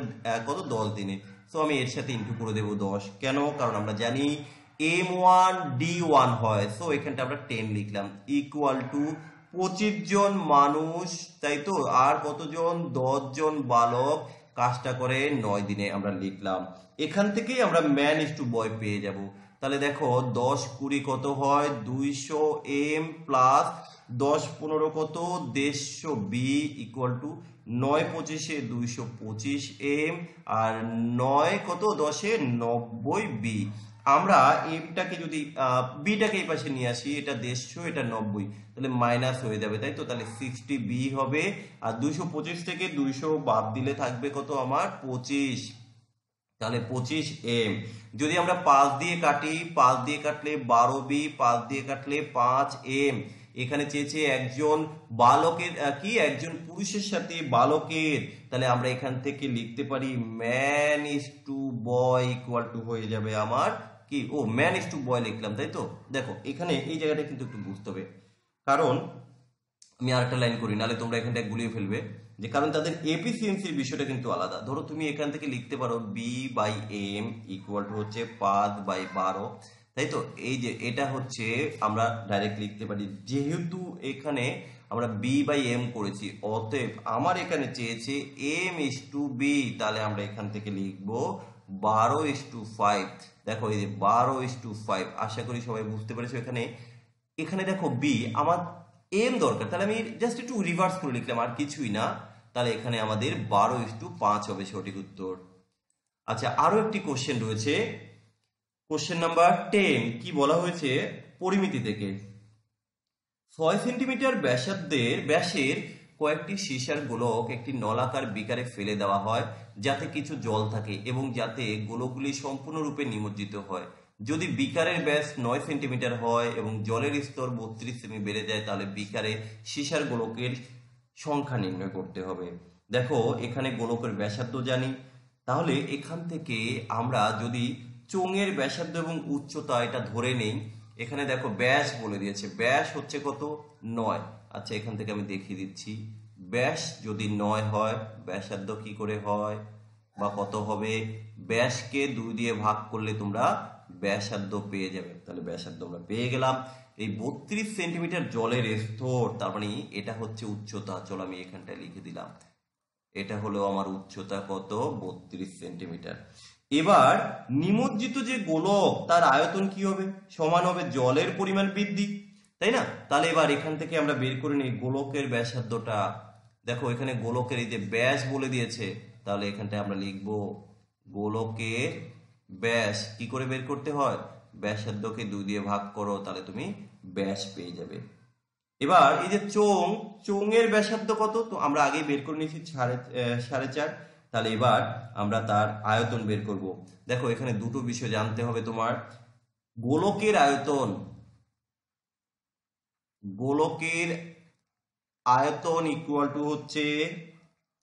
কত দশ দিনে সো আমি এর সাথে ইনটু করে দেব ten কেন কারণ আমরা জানি m one d one হয় সো এখানটা আমরা ten লিখলাম ইকুয়াল টু পঁচিশ জন মানুষ তাই তো আর কতজন দশ জন বালক কাজটা করে নয় দিনে আমরা লিখলাম এখান থেকেই আমরা ম্যান ইজ টু বয় পেয়ে যাব তাহলে দেখো দশ কুড়ি কত হয় দুইশো m প্লাস দশ পনেরো কত one fifty b equal to নয় পঁচিশে দুইশো পঁচিশ এম আর নয় কত দশে নব্বই বি আমরা এমটাকে যদি বিটাকে এই পাশে নিয়ে আসি এটা দেড়শো এটা নব্বই তাহলে মাইনাস হয়ে যাবে তাই তো তাহলে সিক্সটি বি হবে আর দুইশো পঁচিশ থেকে দুইশো বাদ দিলে থাকবে কত আমার পঁচিশ তাহলে পঁচিশ এম যদি আমরা পাঁচ দিয়ে কাটি পাঁচ দিয়ে কাটলে বারো বি পাঁচ দিয়ে কাটলে পাঁচ এম এখানে চেয়েছে একজন বালকের কি একজন পুরুষের সাথে বালকের তাহলে আমরা এখান থেকে লিখতে পারি man is to boy equal to হয়ে যাবে আমার কি ও ম্যান ইজ টু বয় লিখলাম তাই তো দেখো এখানে এই জায়গাটা কিন্তু একটু বুঝতে হবে কারণ আমি আরেকটা লাইন করি নাহলে তোমরা এখানটা গুলিয়ে ফেলবে যে কারণ তাদের এফিসিয়েন্সির বিষয়টা কিন্তু আলাদা ধরো তুমি এখান থেকে লিখতে পারো B by M equal to হচ্ছে পাঁচ বাই বারো তাই তো এই যে এটা হচ্ছে আমরা ডাইরেক্ট লিখতে পারি যেহেতু এখানে আমরা b বাই এম করেছি অতএব আমার এখানে চেয়েছে m ইস টু বি তাহলে আমরা এখান থেকে লিখব বারো ইস টু ফাইভ দেখো এই যে বারো ইস টু ফাইভ আশা করি সবাই বুঝতে পেরেছো এখানে এখানে দেখো b আমার m দরকার তাহলে আমি জাস্ট একটু রিভার্স করে লিখলাম আর কিছুই না তাহলে এখানে আমাদের বারো ইস টু পাঁচ হবে সঠিক উত্তর আচ্ছা আরো একটি কোশ্চেন রয়েছে কোশ্চেন নাম্বার টেন কি বলা হয়েছে পরিমিতি থেকে ছয় সেন্টিমিটার ব্যাসার্ধের ব্যাসের কয়েকটি সীসার গোলক একটি নলাকার বিকারে ফেলে দেওয়া হয় যাতে কিছু জল থাকে এবং যাতে গোলকগুলি সম্পূর্ণরূপে নিমজ্জিত হয় যদি বিকারের ব্যাস নয় সেন্টিমিটার হয় এবং জলের স্তর বত্রিশ সেমি বেড়ে যায় তাহলে বিকারে সীসার গোলকের সংখ্যা নির্ণয় করতে হবে देखो एखाने गुणकेर व्यासार्ध जानी ताहले एखान थेके आमरा जोदि चोंगेर व्यासार्ध एबं उच्चता एटा धरे नेई एखाने देखो व्यास बोले दिएछे व्यास होच्छे कतो नय अच्छा एखान थेके आमि देखिए दिच्छि व्यास जोदि नय हय व्यासार्ध कि करे हय बा कतो हबे व्यासके दुई दिए भाग करले तोमरा व्यासार्ध पेये जाबे ताहले व्यासार्ध आमरा पेये गेलाम এই বত্রিশ সেন্টিমিটার জলের স্তর তার মানে এটা হচ্ছে উচ্চতা চল আমি এখানটা লিখে দিলাম এটা হলো আমার উচ্চতা কত বত্রিশ সেন্টিমিটার এবার নিমজ্জিত যে গোলক তার আয়তন কি হবে সমান হবে জলের পরিমাণ বৃদ্ধি তাই না তাহলে এবার এখান থেকে আমরা বের করে নেই গোলকের ব্যাসার্ধটা দেখো এখানে গোলকের এই যে ব্যাস বলে দিয়েছে তাহলে এখানটা আমরা লিখব গোলকের ব্যাস কি করে বের করতে হয় व्यासार्ध के दुई दिए भाग करो ताहले तुमी व्यास पेये जाबे एबार एई जे चोंग चोंगेर व्यासार्ध कत तो आमरा आगे बेर करे निएछि साढ़े चार ताहले एबार आमरा तार आयतन बेर करब देखो एखाने दुटो विषय जानते होबे तोमार गोलकेर आयतन गोलकेर आयतन इक्ुअल टू होच्छे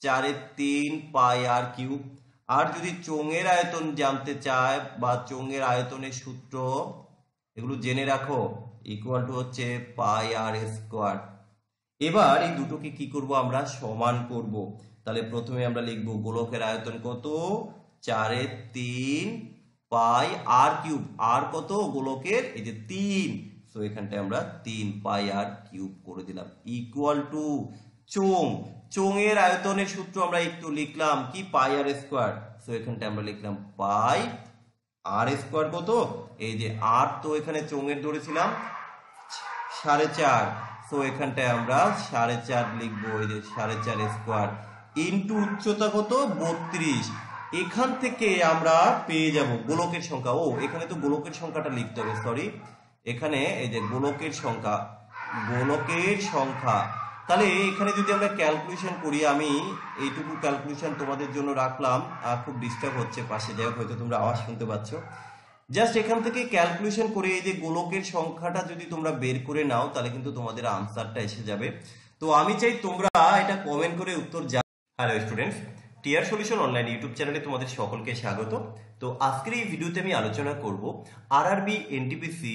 चार तीन पाई आर किऊब আর যদি চোঙের আয়তন জানতে চায় বা চোঙের আয়তনের সূত্র এগুলো জেনে রাখো ইকুয়াল টু হচ্ছে পাই আর স্কয়ার এবার এই দুটোকে কি করব আমরা সমান করব তাহলে প্রথমে আমরা লিখব গোলকের আয়তন কত চার এর তিন পাই আর কিউব আর কত গোলকের এই যে তিন সো এখানটায় আমরা তিন পাই আর কিউব করে দিলাম ইকুয়াল টু চোঙ चोंगेर आयतनेर सूत्र आमरा एकटु लिखलाम कि पाई आर स्क्वायर सो एखानटा आमरा लिखलाम पाई आर स्क्वायर कत ए जे आर तो एखाने चोंगेर धरेछिलाम চার পয়েন্ট পাঁচ सो एखानटा आमरा চার পয়েন্ট পাঁচ लिखबो ए जे চার পয়েন্ট পাঁচ स्क्वायर इनटू उच्चता कत বত্রিশ एखान थेके आमरा पेये जाबो गोलकेर संख्या ओ एखाने तो गोलकेर संख्याटा लिखते होबे सरि एखाने ए जे गोलकेर संख्या गोलकेर संख्या তাহলে এখানে যদি আমরা ক্যালকুলেশন করি আমি এইটুকু ক্যালকুলেশন তোমাদের জন্য রাখলাম আর খুব ডিস্টার্ব হচ্ছে পাশে যাও হয়তো তোমরা আওয়াজ শুনতে পাচ্ছ জাস্ট এখান থেকে ক্যালকুলেশন করে এই যে গোলকের সংখ্যাটা যদি তোমরা বের করে নাও তাহলে কিন্তু তোমাদের আনসারটা এসে যাবে তো আমি চাই তোমরা এটা কমেন্ট করে উত্তর জানাও hello students TR solution online YouTube চ্যানেলে তোমাদের সকলকে স্বাগত তো আজকের এই ভিডিওতে আমি আলোচনা করব আরআরবি এনটিপিসি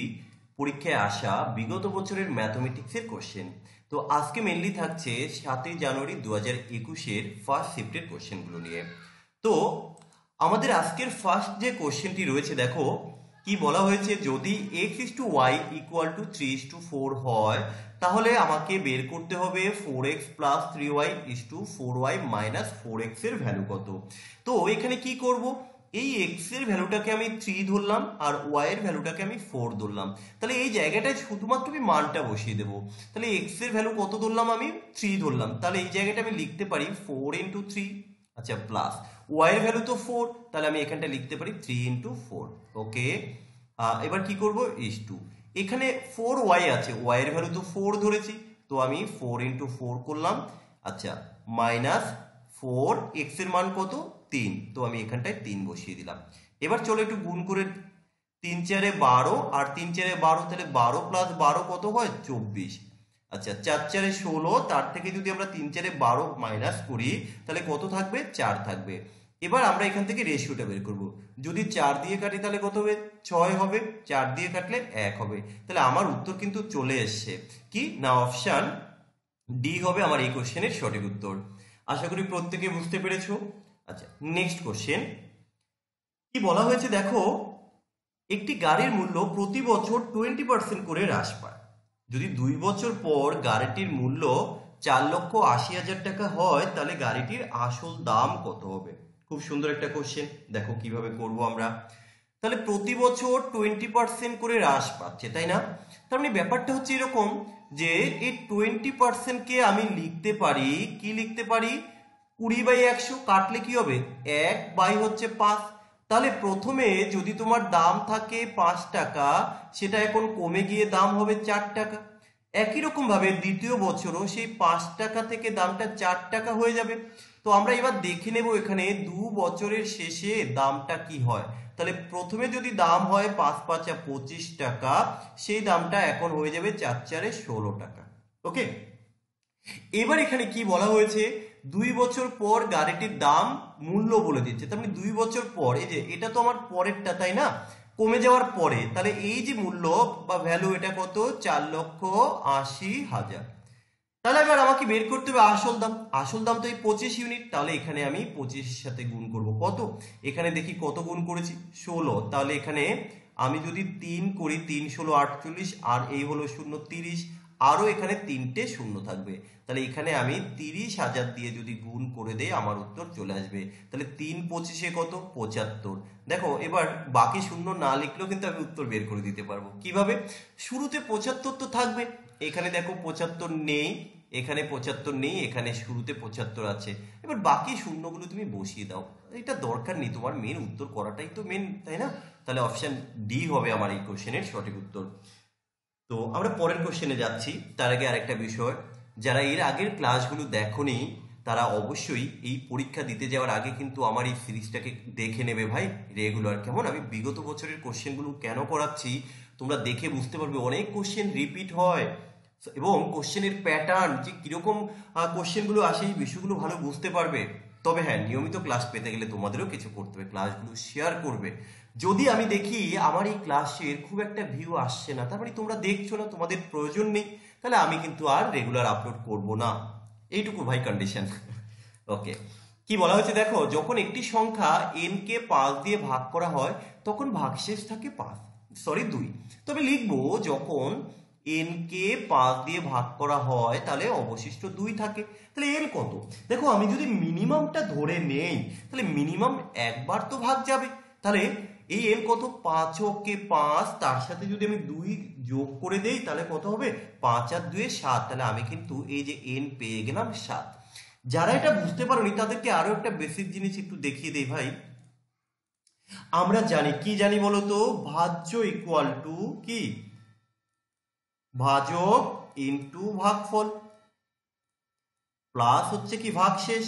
পরীক্ষায় আসা বিগত বছরের ম্যাথমেটিক্সের কোশ্চেন তো আজকে মেইনলি থাকছে সাতই জানুয়ারি দুই হাজার একুশ এর ফার্স্ট শিফটের কোশ্চেনগুলো নিয়ে তো আমাদের আজকের ফার্স্ট যে কোশ্চেনটি রয়েছে দেখো কি বলা হয়েছে যদি x/y = তিন অনুপাত চার হয় তাহলে আমাকে বের করতে হবে চার x + তিন y = চার y - চার x এর ভ্যালু কত তো এখানে কি করব এই x এর ভ্যালুটাকে আমি তিন ধরলাম আর y এর ভ্যালুটাকে আমি চার ধরলাম তাহলে এই জায়গাটায় শুধুমাত্র আমি মানটা বসিয়ে দেব তাহলে x এর ভ্যালু কত ধরলাম আমি তিন ধরলাম তাহলে এই জায়গাটা আমি লিখতে পারি চার ইনটু তিন আচ্ছা প্লাস y এর ভ্যালু তো চার তাহলে আমি এখানটা লিখতে পারি তিন ইনটু চার ওকে এবার কি করব ইনটু এখানে চার y আছে y এর ভ্যালু তো চার ধরেছি তো আমি চার ইনটু চার করলাম আচ্ছা মাইনাস চার x এর মান কত তিন তো আমি এখানটায় তিন বসিয়ে দিলাম এবার চলো একটু গুণ করে তিন চারে বারো আর তিন চারে বারো তাহলে বারো প্লাস বারো কত হয় চব্বিশ আচ্ছা চার চারে ষোলো তার থেকে যদি আমরা তিন চারে বারো মাইনাস করি তাহলে কত থাকবে চার থাকবে এবার আমরা এখান থেকে রেশিওটা বের করব যদি চার দিয়ে কাটি তাহলে কত হবে ছয় হবে চার দিয়ে কাটলে এক হবে তাহলে আমার উত্তর কিন্তু চলে আসছে কি না অপশন ডি হবে আমার এই কোশ্চেনের সঠিক উত্তর আশা করি প্রত্যেকে বুঝতে পেরেছো আচ্ছা নেক্সট কোশ্চেন কি বলা হয়েছে দেখো একটি গাড়ির মূল্য প্রতি বছর বিশ শতাংশ করে হ্রাস পায় যদি দুই বছর পর গাড়িটির মূল্য চার লক্ষ আশি হাজার টাকা হয় তাহলে গাড়িটির আসল দাম কত হবে খুব সুন্দর একটা কোশ্চেন দেখো কিভাবে করব আমরা তাহলে প্রতি বছর বিশ শতাংশ করে হ্রাস পাচ্ছে তাই না তার মানে ব্যাপারটা হচ্ছে এরকম যে এই বিশ শতাংশ কে আমি লিখতে পারি কি লিখতে পারি কুড়ি বাই একশো কাটলে কি হবে এক বাই হচ্ছে পাঁচ তাহলে প্রথমে যদি তোমার দাম থাকে পাঁচ টাকা সেটা এখন কমে গিয়ে দাম হবে চার টাকা একই রকম ভাবে দ্বিতীয় বছরও সেই পাঁচ টাকা থেকে দামটা চার টাকা হয়ে যাবে তো আমরা এবার দেখে নেব এখানে দু বছরের শেষে দামটা কি হয় তাহলে প্রথমে যদি দাম হয় পাঁচ পাঁচা পঁচিশ টাকা সেই দামটা এখন হয়ে যাবে চার চারে ষোলো টাকা ওকে এবার এখানে কি বলা হয়েছে দুই বছর পর গাড়িটির দাম মূল্য বলে দিচ্ছে। তার মানে দুই বছর পর এই যে এটা তো আমার পরেরটা তাই না, কমে যাওয়ার পরে তাহলে এই যে মূল্য বা ভ্যালু এটা কত, চার লক্ষ আশি হাজার। তাহলে এবার আমাকে বের করতে হবে আসল দাম। আসল দাম তো এই পঁচিশ ইউনিট, তাহলে এখানে আমি পঁচিশের সাথে গুণ করব কত, এখানে দেখি কত গুণ করেছি ষোলো। তাহলে এখানে আমি যদি তিন করি, তিন ষোলো আটচল্লিশ, আর এই হলো শূন্য তিরিশ, আরও এখানে তিনটে শূন্য থাকবে। তাহলে এখানে আমি তিরিশ হাজার দিয়ে যদি গুণ করে দেই আমার উত্তর চলে আসবে। তাহলে তিন পঁচিশে কত, পঁচাত্তর। দেখো এবার বাকি শূন্য না লিখলেও কিন্তু আমি উত্তর বের করে দিতে পারবো। কিভাবে, শুরুতে পঁচাত্তর তো থাকবে, এখানে দেখো পঁচাত্তর নেই, এখানে পঁচাত্তর নেই, এখানে শুরুতে পঁচাত্তর আছে। এবার বাকি শূন্যগুলো তুমি বসিয়ে দাও, এটা দরকার নেই, তোমার মেন উত্তর করাটাই তো মেন তাই না। তাহলে অপশন ডি হবে আমার এই কোশ্চেনের সঠিক উত্তর। তো আমরা পরের কোশ্চেনে যাচ্ছি, তার আগে আরেকটা বিষয়, যারা এর আগের ক্লাসগুলো দেখোনি তারা অবশ্যই এই পরীক্ষা দিতে যাওয়ার আগে কিন্তু আমার এই সিরিজটাকে দেখে নেবে ভাই রেগুলার। কেমন আমি বিগত বছরের কোশ্চেনগুলো কেন করাচ্ছি তোমরা দেখে বুঝতে পারবে, অনেক কোশ্চেন রিপিট হয় এবং কোশ্চেনের প্যাটার্ন যে কিরকম কোশ্চেনগুলো আসে এই বিষয়গুলো ভালো বুঝতে পারবে। তবে হ্যাঁ, নিয়মিত ক্লাস পেতে গেলে তোমাদেরও কিছু করতে হবে, ক্লাসগুলো শেয়ার করবে। যদি আমি দেখি আমার এই ক্লাসের খুব একটা ভিউ আসছে না, তারপরে তোমরা দেখছো না, তোমাদের প্রয়োজন নেই, তাহলে আমি কিন্তু আর রেগুলার আপলোড করব না, এইটুকু ভাই কন্ডিশন। ওকে, কি বলা হচ্ছে দেখো, যখন একটি সংখ্যা এন কে পাঁচ দিয়ে ভাগ করা হয় তখন ভাগশেষ থাকে পাঁচ সরি দুই। তবে লিখবো যখন n কে পাঁচ দিয়ে ভাগ করা হয় তাহলে অবশিষ্ট দুই থাকে। তাহলে এর কত, দেখো আমি যদি মিনিমামটা ধরে নেই তাহলে মিনিমাম একবার তো ভাগ যাবে। তাহলে এই এর কত, পাঁচ কে পাঁচ, তার সাথে যদি আমি দুই যোগ করে দেই তাহলে কত হবে, পাঁচ আর দুয়ে সাত। তাহলে আমি কিন্তু এই যে n পেয়ে গেলাম সাত। যারা এটা বুঝতে পারোনি তাদেরকে আরো একটা বেসিক জিনিস একটু দেখিয়ে দেই ভাই। আমরা জানি কি জানি বলতো, ভাজ্য ইকুয়াল টু কি, ভাজক ইন্টু ভাগফল প্লাস হচ্ছে কি ভাগশেষ,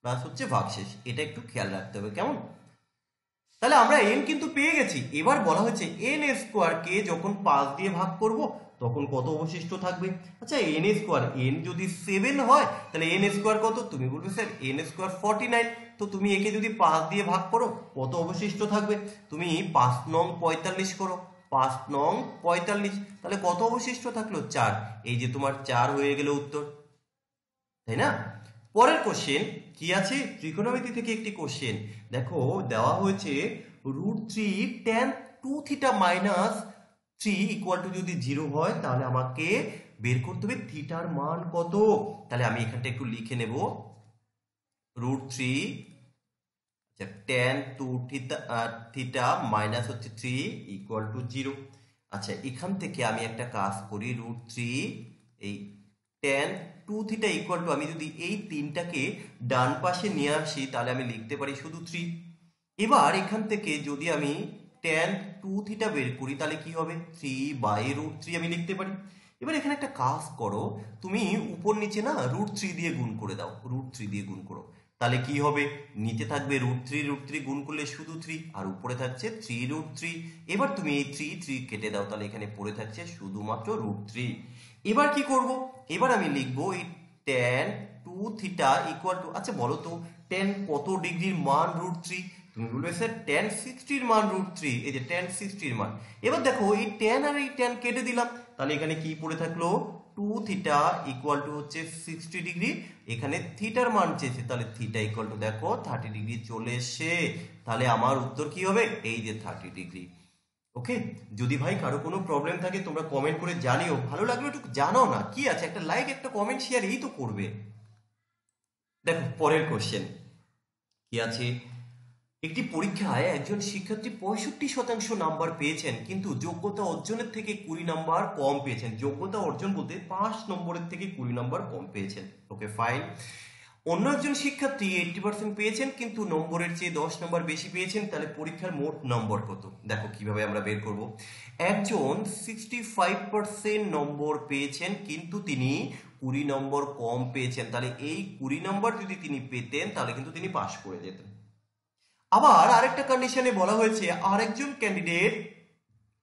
প্লাস হচ্ছে ভাগশেষ। এটা একটু খেয়াল রাখতে হবে কেমন। তাহলে আমরা এন কিন্তু পেয়ে গেছি। এবার বলা হচ্ছে এন স্কোয়ার কে যখন পাঁচ দিয়ে ভাগ করব তখন কত অবশিষ্ট থাকবে। আচ্ছা এন স্কোয়ার, এন যদি সেভেন হয় তাহলে এন স্কোয়ার কত, তুমি বলবে sir N square forty nine. তো তুমি একে যদি পাঁচ দিয়ে ভাগ করো কত অবশিষ্ট থাকবে, তুমি পাঁচ নং পঁয়তাল্লিশ করো, পাঁচ নং পঁয়তাল্লিশ, তাহলে কত অবশিষ্ট থাকলো, চার। এই যে তোমার চার হয়ে গেল উত্তর তাই না। পরের কোশ্চেন কি আছে, ত্রিকোণমিতি থেকে একটি কোশ্চেন। দেখো দেওয়া হয়েছে root three tan two theta minus three equal to যদি জিরো হয় তাহলে আমাকে বের করতে হবে থিটার মান কত। তাহলে আমি এখানটা একটু লিখে নেব, root three tan two theta theta minus হচ্ছে থ্রি ইকুয়াল টু জিরো। আচ্ছা এখান থেকে আমি একটা কাজ করি, রুট থ্রি এই tan two theta equal to, আমি যদি এই তিনটাকে ডান পাশে নিয়ে আসি তাহলে আমি লিখতে পারি শুধু থ্রি। এবার এখান থেকে যদি আমি টেন টু থিটা বের করি তাহলে কি হবে, থ্রি বাই রুট থ্রি আমি লিখতে পারি। এবার এখানে একটা কাজ করো, তুমি উপর নিচে না রুট থ্রি দিয়ে গুণ করে দাও, রুট থ্রি দিয়ে গুণ করো, তাহলে কি হবে, নিচে থাকবে রুট থ্রি, রুট থ্রি গুণ করলে শুধু থ্রি, আর উপরে থাকছে থ্রি রুট থ্রি। এবার তুমি এই থ্রি থ্রি কেটে দাও, তাহলে এখানে পড়ে থাকছে শুধুমাত্র রুট থ্রি। এবার কি করব, এবার আমি লিখবো এই tan two theta equal to, আচ্ছা বলো তো টেন কত ডিগ্রির মান রুট থ্রি, তুমি বলবে স্যার টেন সিক্সটির মান রুট থ্রি, এই যে টেন সিক্সটির মান। এবার দেখো এই টেন আর এই টেন কেটে দিলাম, তাহলে এখানে কি পড়ে থাকলো, টু থিটা ইকুয়াল টু হচ্ছে সিক্সটি ডিগ্রি। এখানে থিটার মান চেয়েছে, তাহলে থিটা ইকুয়াল টু দেখো থার্টি ডিগ্রি চলে এসে, তাহলে আমার উত্তর কি হবে, এই যে থার্টি ডিগ্রি। ওকে, যদি ভাই কারো কোনো প্রবলেম থাকে তোমরা কমেন্ট করে জানিও, ভালো লাগলে একটু জানাও না কি আছে, একটা লাইক একটা কমেন্ট শেয়ার এই তো করবে। দেখো পরের কোশ্চেন কি আছে, একটি পরীক্ষায় একজন শিক্ষার্থী পঁয়ষট্টি শতাংশ নাম্বার পেয়েছেন কিন্তু যোগ্যতা অর্জনের থেকে কুড়ি নাম্বার কম পেয়েছেন। যোগ্যতা অর্জন বলতে পাঁচ নম্বরের থেকে কুড়ি নাম্বার কম পেয়েছেন। Okay fine. অন্য একজন শিক্ষার্থী এইটটি পার্সেন্ট পেয়েছেন কিন্তু নম্বরের চেয়ে দশ নম্বর বেশি পেয়েছেন, তাহলে পরীক্ষার মোট নম্বর কত। দেখো কিভাবে আমরা বের করব, একজন সিক্সটি ফাইভ পার্সেন্ট নম্বর পেয়েছেন কিন্তু তিনি কুড়ি নম্বর কম পেয়েছেন, তাহলে এই কুড়ি নম্বর যদি তিনি পেতেন তাহলে কিন্তু তিনি পাশ করে যেতেন। আবার আরেকটা কন্ডিশনে বলা হয়েছে আরেকজন ক্যান্ডিডেট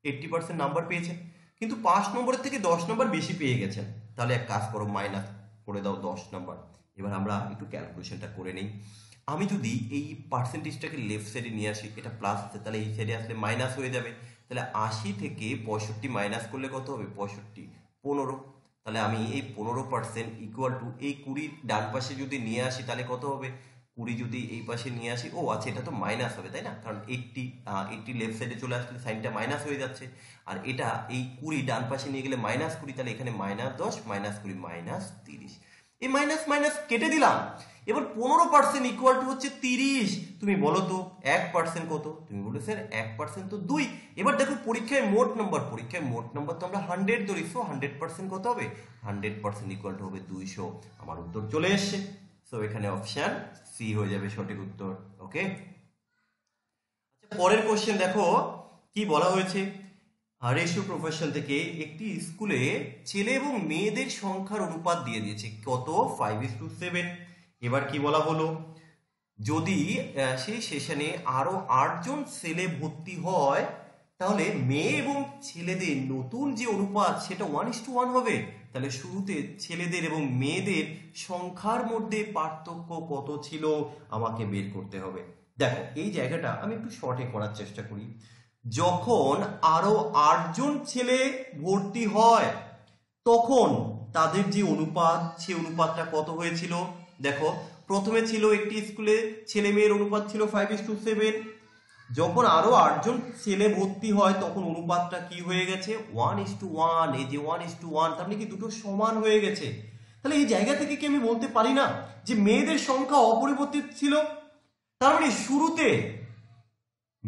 এইটটি পার্সেন্ট নাম্বার পেয়েছেন কিন্তু পাঁচ নম্বরের থেকে দশ নম্বর বেশি পেয়ে গেছেন, তাহলে এক কাজ করো মাইনাস করে দাও দশ নাম্বার। এবার আমরা একটু ক্যালকুলেশনটা করে নেই। আমি যদি এই পার্সেন্টেজটাকে লেফট সাইডে নিয়ে আসি, এটা প্লাস, তাহলে এই সাইডে আসলে মাইনাস হয়ে যাবে। তাহলে আশি থেকে পঁয়ষট্টি মাইনাস করলে কত হবে, পঁয়ষট্টি পনেরো। তাহলে আমি এই পনেরো পার্সেন্ট ইকুয়াল টু এই কুড়ির ডান পাশে যদি নিয়ে আসি তাহলে কত হবে, কুড়ি যদি এই পাশে নিয়ে আসি, ও আচ্ছা এটা তো মাইনাস হবে তাই না, কারণ এইটটি এইটটি লেফট সাইডে চলে আসলে সাইনটা মাইনাস হয়ে যাচ্ছে। আর এটা এই কুড়ি ডান পাশে নিয়ে গেলে মাইনাস কুড়ি, তাহলে এখানে মাইনাস দশ মাইনাস কুড়ি মাইনাস তিরিশ, এই মাইনাস মাইনাস কেটে দিলাম। এবার পনেরো পার্সেন্ট ইকুয়াল টু হচ্ছে তিরিশ। তুমি বলো তো এক পার্সেন্ট কত, তুমি বলো স্যার এক পার্সেন্ট তো দুই। এবার দেখো পরীক্ষায় মোট নম্বর, পরীক্ষায় মোট নম্বর তো আমরা হান্ড্রেড ধরি, সো হান্ড্রেড পার্সেন্ট কত হবে, হান্ড্রেড পার্সেন্ট ইকুয়াল টু হবে দুইশো। আমার উত্তর চলে এসছে, সো এখানে অপশন সি হয়ে যাবে সঠিক উত্তর। ওকে, আচ্ছা পরের কোশ্চেন দেখো কি বলা হয়েছে। রেশিও প্রফেশন থেকে একটি স্কুলে ছেলে এবং মেয়েদের সংখ্যার অনুপাত দিয়ে দিয়েছে কত, ফাইভ ইস টু সেভেন। এবার কি বলা হলো, যদি সেই সেশনে আরো আটজন ছেলে ভর্তি হয় তাহলে মেয়ে এবং ছেলেদের নতুন যে অনুপাত সেটা ওয়ান ইস টু ওয়ান হবে। তাহলে শুরুতে ছেলেদের এবং মেয়েদের সংখ্যার মধ্যে পার্থক্য কত ছিল আমাকে বের করতে হবে। দেখো এই জায়গাটা আমি একটু শর্টে করার চেষ্টা করি। যখন আরো আটজন ছেলে ভর্তি হয় তখন তাদের যে অনুপাত সেই অনুপাতটা কত হয়েছিল। দেখো প্রথমে ছিল একটি স্কুলে ছেলে মেয়ের অনুপাত ছিল ফাইভ ইস টু সেভেন, যখন আরো আটজন ছেলে ভর্তি হয় তখন অনুপাতটা কি হয়ে গেছে, ওয়ান ইস টু ওয়ান। এই যে ওয়ান ইস টু ওয়ান, তার মানে কি দুটো সমান হয়ে গেছে। তাহলে এই জায়গা থেকে কি আমি বলতে পারি না যে মেয়েদের সংখ্যা অপরিবর্তিত ছিল, তার মানে শুরুতে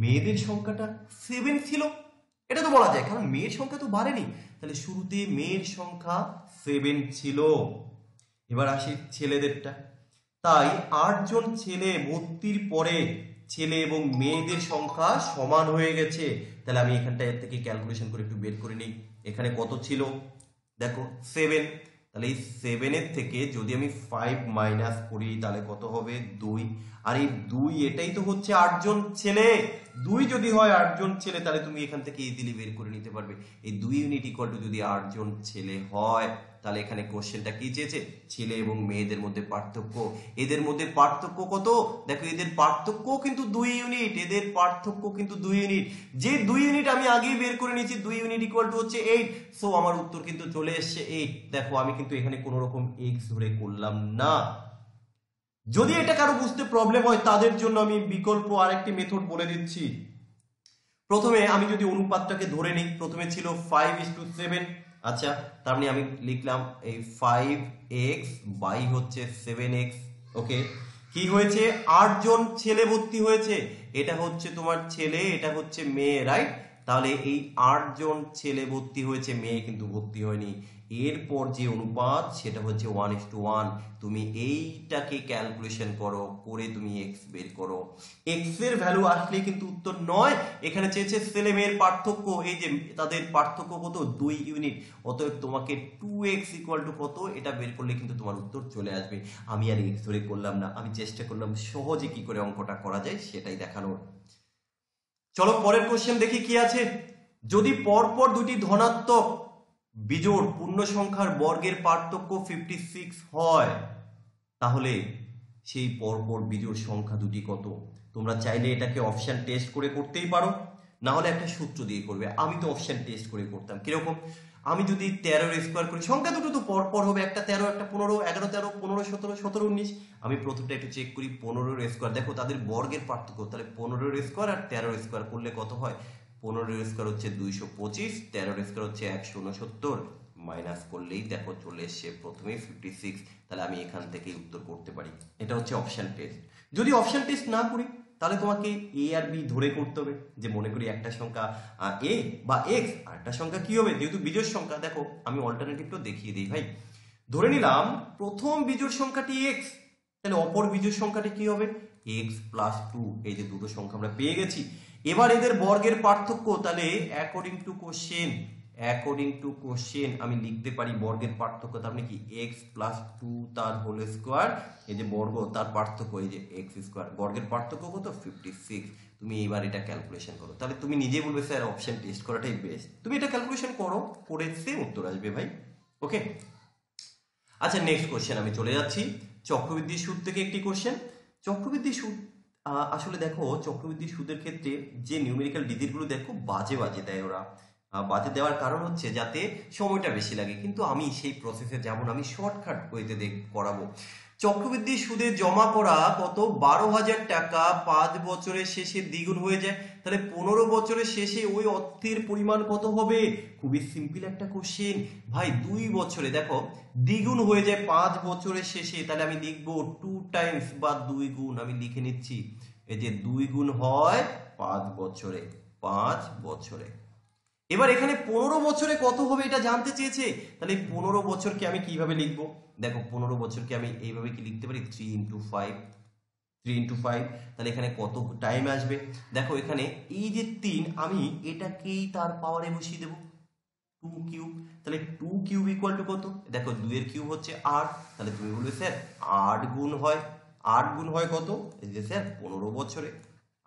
মেয়েদের সংখ্যাটা সেভেন ছিল, এটা তো বলা যায় কারণ মেয়ের সংখ্যা তো বাড়েনি। তাহলে শুরুতে মেয়ের সংখ্যা সেভেন ছিল। এবার আসি ছেলেদেরটা, তাই আটজন ছেলে ভর্তির পরে ছেলে এবং মেয়েদের সংখ্যা সমান হয়ে গেছে। তাহলে আমি এখানটা এর থেকে ক্যালকুলেশন করে একটু বের করে নিই, এখানে কত ছিল দেখো সেভেন। তাহলে এই সেভেনের থেকে যদি আমি ফাইভ মাইনাস করি তাহলে কত হবে দুই। আর এই দুই এটাই তো হচ্ছে আটজন ছেলে, দুই যদি হয় আটজন ছেলে তাহলে তুমি এখান থেকে ইজিলি বের করে নিতে পারবে। এই দুই ইউনিট ইকুয়াল টু যদি আটজন ছেলে হয় তাহলে এখানে কোশ্চেনটা কি চেয়েছে, ছেলে এবং মেয়েদের মধ্যে পার্থক্য। এদের মধ্যে পার্থক্য কত, দেখো এদের পার্থক্য কিন্তু দুই ইউনিট, এদের পার্থক্য কিন্তু দুই ইউনিট, যে দুই ইউনিট আমি আগেই বের করে নিয়েছি, দুই ইউনিট ইকুয়াল টু হচ্ছে এইট। সো আমার উত্তর কিন্তু চলে এসছে এইট। দেখো আমি কিন্তু এখানে কোনো রকম এক্স ধরে করলাম না। যদি এটা কারো বুঝতে প্রবলেম হয় তাদের জন্য আমি বিকল্প আরেকটি মেথড বলে দিচ্ছি। প্রথমে আমি যদি অনুপাতটাকে ধরে নিই, প্রথমে ছিল ফাইভ ইস টু সেভেন, আচ্ছা তার মানে আমি লিখলাম এই ফাইভ এক্স বাই হচ্ছে সেভেন এক্স। ওকে, কি হয়েছে, আটজন ছেলে ভর্তি হয়েছে, এটা হচ্ছে তোমার ছেলে এটা হচ্ছে মেয়ে, রাইট। তাহলে এই আটজন ছেলে ভর্তি হয়েছে, মেয়ে কিন্তু ভর্তি হয়নি। এরপর যে অনুপাত সেটা হচ্ছে ওয়ান ইস টু ওয়ান। তুমি এইটাকে ক্যালকুলেশন করো, করে তুমি এক্স বের করো। এক্স এর ভ্যালু আসলে কিন্তু উত্তর নয়, এখানে চেয়েছে ছেলে মেয়ের পার্থক্য, এই যে তাদের পার্থক্য কত, দুই ইউনিট। অতএব তোমাকে টু এক্স ইকুয়াল টু কত এটা বের করলে কিন্তু তোমার উত্তর চলে আসবে। আমি আর এক্স ধরে করলাম না, আমি চেষ্টা করলাম সহজে কি করে অঙ্কটা করা যায় সেটাই দেখানোর। চলো পরের কোশ্চেন দেখি কি আছে। যদি পরপর দুটি ধনাত্মক বিজোড় পূর্ণ সংখ্যার বর্গের পার্থক্য ফিফটি সিক্স হয় তাহলে সেই পরপর বিজোড় সংখ্যা দুটি কত। তোমরা চাইলে এটাকে অপশন টেস্ট করে করতেই পারো, না হলে একটা সূত্র দিয়ে করবে। আমি তো অপশন টেস্ট করে করতাম। কিরকম, আমি যদি তেরোর স্কোয়ার করি, সংখ্যা দুটো তো পরপর হবে, একটা তেরো একটা পনেরো, এগারো তেরো পনেরো সতেরো সতেরো উনিশ। আমি প্রথমটা একটু চেক করি, পনেরোর স্কোয়ার, দেখো তাদের বর্গের পার্থক্য। তাহলে পনেরোর স্কোয়ার আর তেরোর স্কোয়ার করলে কত হয়, পনেরোর স্কোয়ার হচ্ছে দুইশো পঁচিশ, তেরোর স্কোয়ার হচ্ছে একশো উনসত্তর, মাইনাস করলেই দেখো চলে এসছে প্রথমে ফিফটি সিক্স। তাহলে আমি এখান থেকে উত্তর করতে পারি, এটা হচ্ছে অপশন টেস্ট। যদি অপশন টেস্ট না করি তাহলে তোমাকে এ আর বি ধরে করতে হবে, যে মনে করি একটা সংখ্যা এ বা এক্স আর একটা সংখ্যা কি হবে, যেহেতু বিজোড় সংখ্যা। দেখো আমি অল্টারনেটিভটা দেখিয়ে দিই ভাই। ধরে নিলাম প্রথম বিজোড় সংখ্যাটি এক্স, তাহলে অপর বিজোড় সংখ্যাটি কি হবে, এক্স প্লাস টু। এই যে দুটো সংখ্যা আমরা পেয়ে গেছি, এবার এদের বর্গের পার্থক্য। তাহলে according to question, according to question আমি লিখতে পারি বর্গের পার্থক্য, তার মানে কি এক্স প্লাস টু তার হোল স্কোয়ার, এই যে বর্গ তার পার্থক্য, এই যে এক্স স্কোয়ার। বর্গের পার্থক্য কত, ফিফটি সিক্স। তুমি এবার এটা ক্যালকুলেশন করো, তাহলে তুমি নিজেই বলবে স্যার অপশন টেস্ট করাটাই বেস্ট। তুমি এটা ক্যালকুলেশন করো, করে সেম উত্তর আসবে ভাই। ওকে, আচ্ছা নেক্সট কোশ্চেন আমি চলে যাচ্ছি চক্রবৃদ্ধি সুদ থেকে একটি কোশ্চেন। চক্রবৃদ্ধি সুদ আসলে দেখো চক্রবৃদ্ধি সুদের ক্ষেত্রে যে নিউমেরিক্যাল ডিজিটগুলো দেখো বাজে বাজে দেয় ওরা। বাজে দেওয়ার কারণ হচ্ছে যাতে সময়টা বেশি লাগে, কিন্তু আমি সেই প্রসেসে যেমন আমি শর্টকাট ওয়েতে দেখ করাবো। চক্রবৃদ্ধি সুদে জমা করা কত বারো হাজার টাকা পাঁচ বছরের শেষে দ্বিগুণ হয়ে যায়, তাহলে পনেরো বছরের শেষে ওই অর্থের পরিমাণ কত হবে? খুবই সিম্পল একটা কোশ্চেন ভাই। দুই বছরে দেখো দ্বিগুণ হয়ে যায় পাঁচ বছরের শেষে, তাহলে আমি লিখবো টু টাইমস বা দুই গুণ। আমি লিখে নিচ্ছি এই যে দুই গুণ হয় পাঁচ বছরে, পাঁচ বছরে। এবার এখানে পনেরো বছরে কত হবে এটা জানতে চেয়েছে, তাহলে পনেরো বছরকে আমি কিভাবে লিখবো? দেখো পনেরো বছরকে আমি এইভাবে কি লিখতে পারি, three into five, three into five. তাহলে এখানে কত টাইম আসবে? দেখো এখানে এই যে তিন, আমি এটাকেই তার পাওয়ারে বসিয়ে দেবো টু কিউব। তাহলে টু কিউব ইকুয়াল টু কত? দেখো দুইয়ের কিউব হচ্ছে আট, তাহলে তুমি বলবে স্যার আট গুণ হয়, আট গুণ হয় কত? এই যে স্যার পনেরো বছরে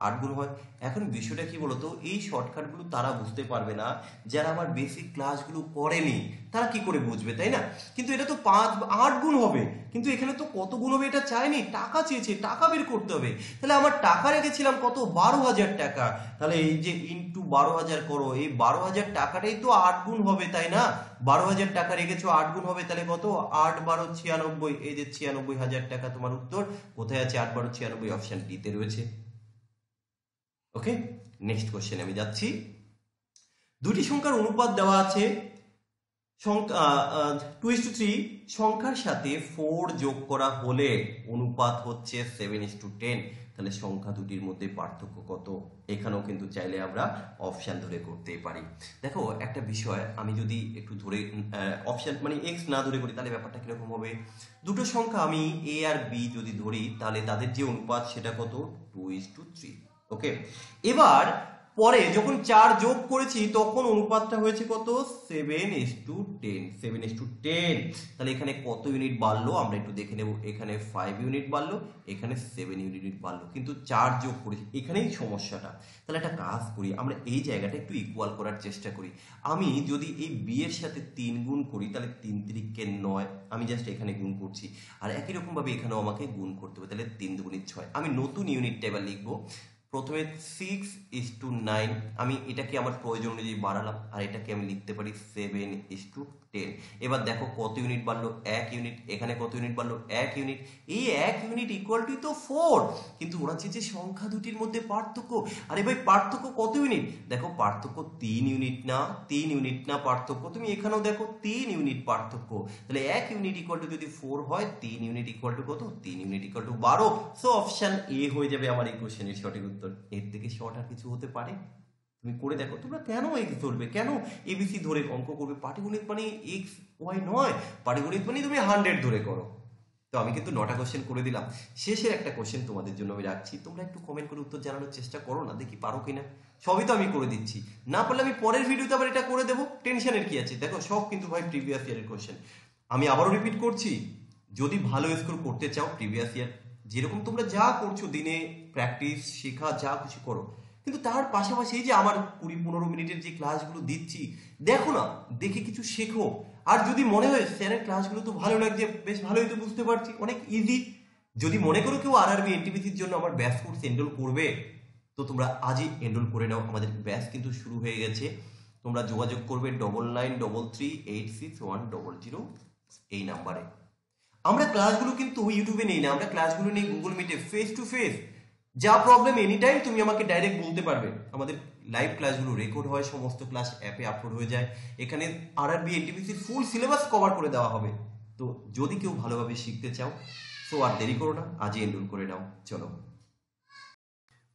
আট গুণ হয়। এখন বিষয়টা কি বলতো, এই শর্টকাটগুলো তারা বুঝতে পারবে না যারা আমার বেসিক ক্লাসগুলো করেনি, তারা কি করে বুঝবে তাই না? কিন্তু এটা তো পাঁচ আট গুণ হবে, কিন্তু এখানে তো কত গুণ হবে এটা চাইনি, টাকা চেয়েছে, টাকা বের করতে হবে। তাহলে আমার টাকা রেখেছিলাম কত? বারো হাজার টাকা। তাহলে এই যে ইন্টু বারো হাজার করো, এই বারো হাজার টাকাটাই তো আট গুণ হবে তাই না? বারো হাজার টাকা রেখেছো আট গুণ হবে, তাহলে কত? আট বারো ছিয়ানব্বই। এই যে ছিয়ানব্বই হাজার টাকা তোমার উত্তর কোথায় আছে? আট বারো ছিয়ানব্বই অপশন ডিতে রয়েছে। ওকে নেক্সট কোশ্চেন আমি যাচ্ছি। দুটি সংখ্যার অনুপাত দেওয়া আছে টু ইস টু থ্রি, সংখ্যার সাথে ফোর যোগ করা হলে অনুপাত হচ্ছে সেভেন ইস টু টেন, তাহলে সংখ্যা দুটির মধ্যে পার্থক্য কত? এখানেও কিন্তু চাইলে আমরা অপশান ধরে করতেই পারি। দেখো একটা বিষয়, আমি যদি একটু ধরে অপশান মানে এক্স না ধরে করি তাহলে ব্যাপারটা কীরকম হবে? দুটো সংখ্যা আমি এ আর বি যদি ধরি, তাহলে তাদের যে অনুপাত সেটা কত? Two is to three. Okay এবার পরে যখন চার যোগ করেছি তখন অনুপাতটা হয়েছে কত? Seven is to ten. তাহলে এখানে কত ইউনিট বাড়লো আমরা একটু দেখে নেব। এখানে ফাইভ ইউনিট বাড়লো, এখানে সেভেন ইউনিট বাড়লো, কিন্তু চার যোগ করেছি, এখানেই সমস্যাটা। তাহলে একটা কাজ করি, আমরা এই জায়গাটা একটু ইকুয়াল করার চেষ্টা করি। আমি যদি এই বিয়ের সাথে তিন গুণ করি তাহলে তিন তিরিকে নয়, আমি জাস্ট এখানে গুণ করছি, আর একই রকমভাবে এখানেও আমাকে গুণ করতে হবে। তাহলে তিন দুগুণে ছয়। আমি নতুন ইউনিটটা এবার লিখবো। প্রথমে সিক্স ইস টু নাইন, আমি এটাকে আমার প্রয়োজন অনুযায়ী বাড়ালাম, আর এটাকে আমি লিখতে পারি সেভেন ইস টু টেন। এবার দেখো কত ইউনিট বাড়লো? এক ইউনিট। এখানে কত ইউনিট বাড়লো? এক ইউনিট। এই এক ইউনিট ইকুয়াল টু তো ফোর, কিন্তু ওরা চেয়েছে সংখ্যা দুটির মধ্যে পার্থক্য। আরে ভাই পার্থক্য কত ইউনিট? দেখো পার্থক্য তিন ইউনিট না, তিন ইউনিট না পার্থক্য। তুমি এখানেও দেখো তিন ইউনিট পার্থক্য। তাহলে এক ইউনিট ইকুয়াল টু যদি ফোর হয়, তিন ইউনিট ইকুয়াল টু কত? তিন ইউনিট ইকুয়াল টু বারো। সো অপশান এ হয়ে যাবে আমার এই কোশ্চেনের সঠিক উত্তর। এর থেকে শর্ট আর কিছু হতে পারে? তুমি করে দেখো। তোমরা কেন এক্স ধরবে, কেন এবিসি ধরে অঙ্ক করবে? পাটিগণিত মানে এক্স ওয়াই নয়, পাটিগণিত মানে তুমি হান্ড্রেড ধরে করো। তো আমি কিন্তু নটা কোশ্চেন করে দিলাম। শেষের একটা কোশ্চেন তোমাদের জন্য আমি রাখছি, তোমরা একটু কমেন্ট করে উত্তর জানানোর চেষ্টা করো না, দেখি পারো কিনা। সবই তো আমি করে দিচ্ছি, না পারলে আমি পরের ভিডিওতে আবার এটা করে দেবো, টেনশনের কি আছে? দেখো সব কিন্তু ভাই প্রিভিয়াস ইয়ারের কোশ্চেন। আমি আবারও রিপিট করছি, যদি ভালো স্কোর করতে চাও প্রিভিয়াস ইয়ার, যেরকম তোমরা যা করছো দিনে প্র্যাকটিস শেখা যা কিছু করো, কিন্তু তার পাশাপাশি এই যে আমার কুড়ি পনেরো মিনিটের যে ক্লাসগুলো দিচ্ছি, দেখো না, দেখে কিছু শেখো। আর যদি মনে হয় স্যারের ক্লাসগুলো তো ভালো লাগছে, বেশ ভালোই তো বুঝতে পারছি, অনেক ইজি, যদি মনে করো কেউ আর আরবি এনটিপিসির জন্য আমার ব্যাচ কোর্স এনরোল করবে, তো তোমরা আজই এনরোল করে নাও। আমাদের ব্যাচ কিন্তু শুরু হয়ে গেছে, তোমরা যোগাযোগ করবে double nine double three eight six one double zero এই নাম্বারে। আমরা ক্লাসগুলো কিন্তু ইউটিউবে নেই না, আমরা ক্লাসগুলো নেই গুগল মিটে, ফেস টু ফেস। যা প্রবলেম এনি টাইম তুমি আমাকে ডাইরেক্ট বলতে পারবে। আমাদের লাইভ ক্লাসগুলো রেকর্ড হয়, সমস্ত ক্লাস অ্যাপে আপলোড হয়ে যায়। এখানে আর আরবি এনটিপিসির ফুল সিলেবাস কভার করে দেওয়া হবে। তো যদি কেউ ভালোভাবে শিখতে চাও, সো আর দেরি করো না, আজই এনরোল করে নাও। চলো,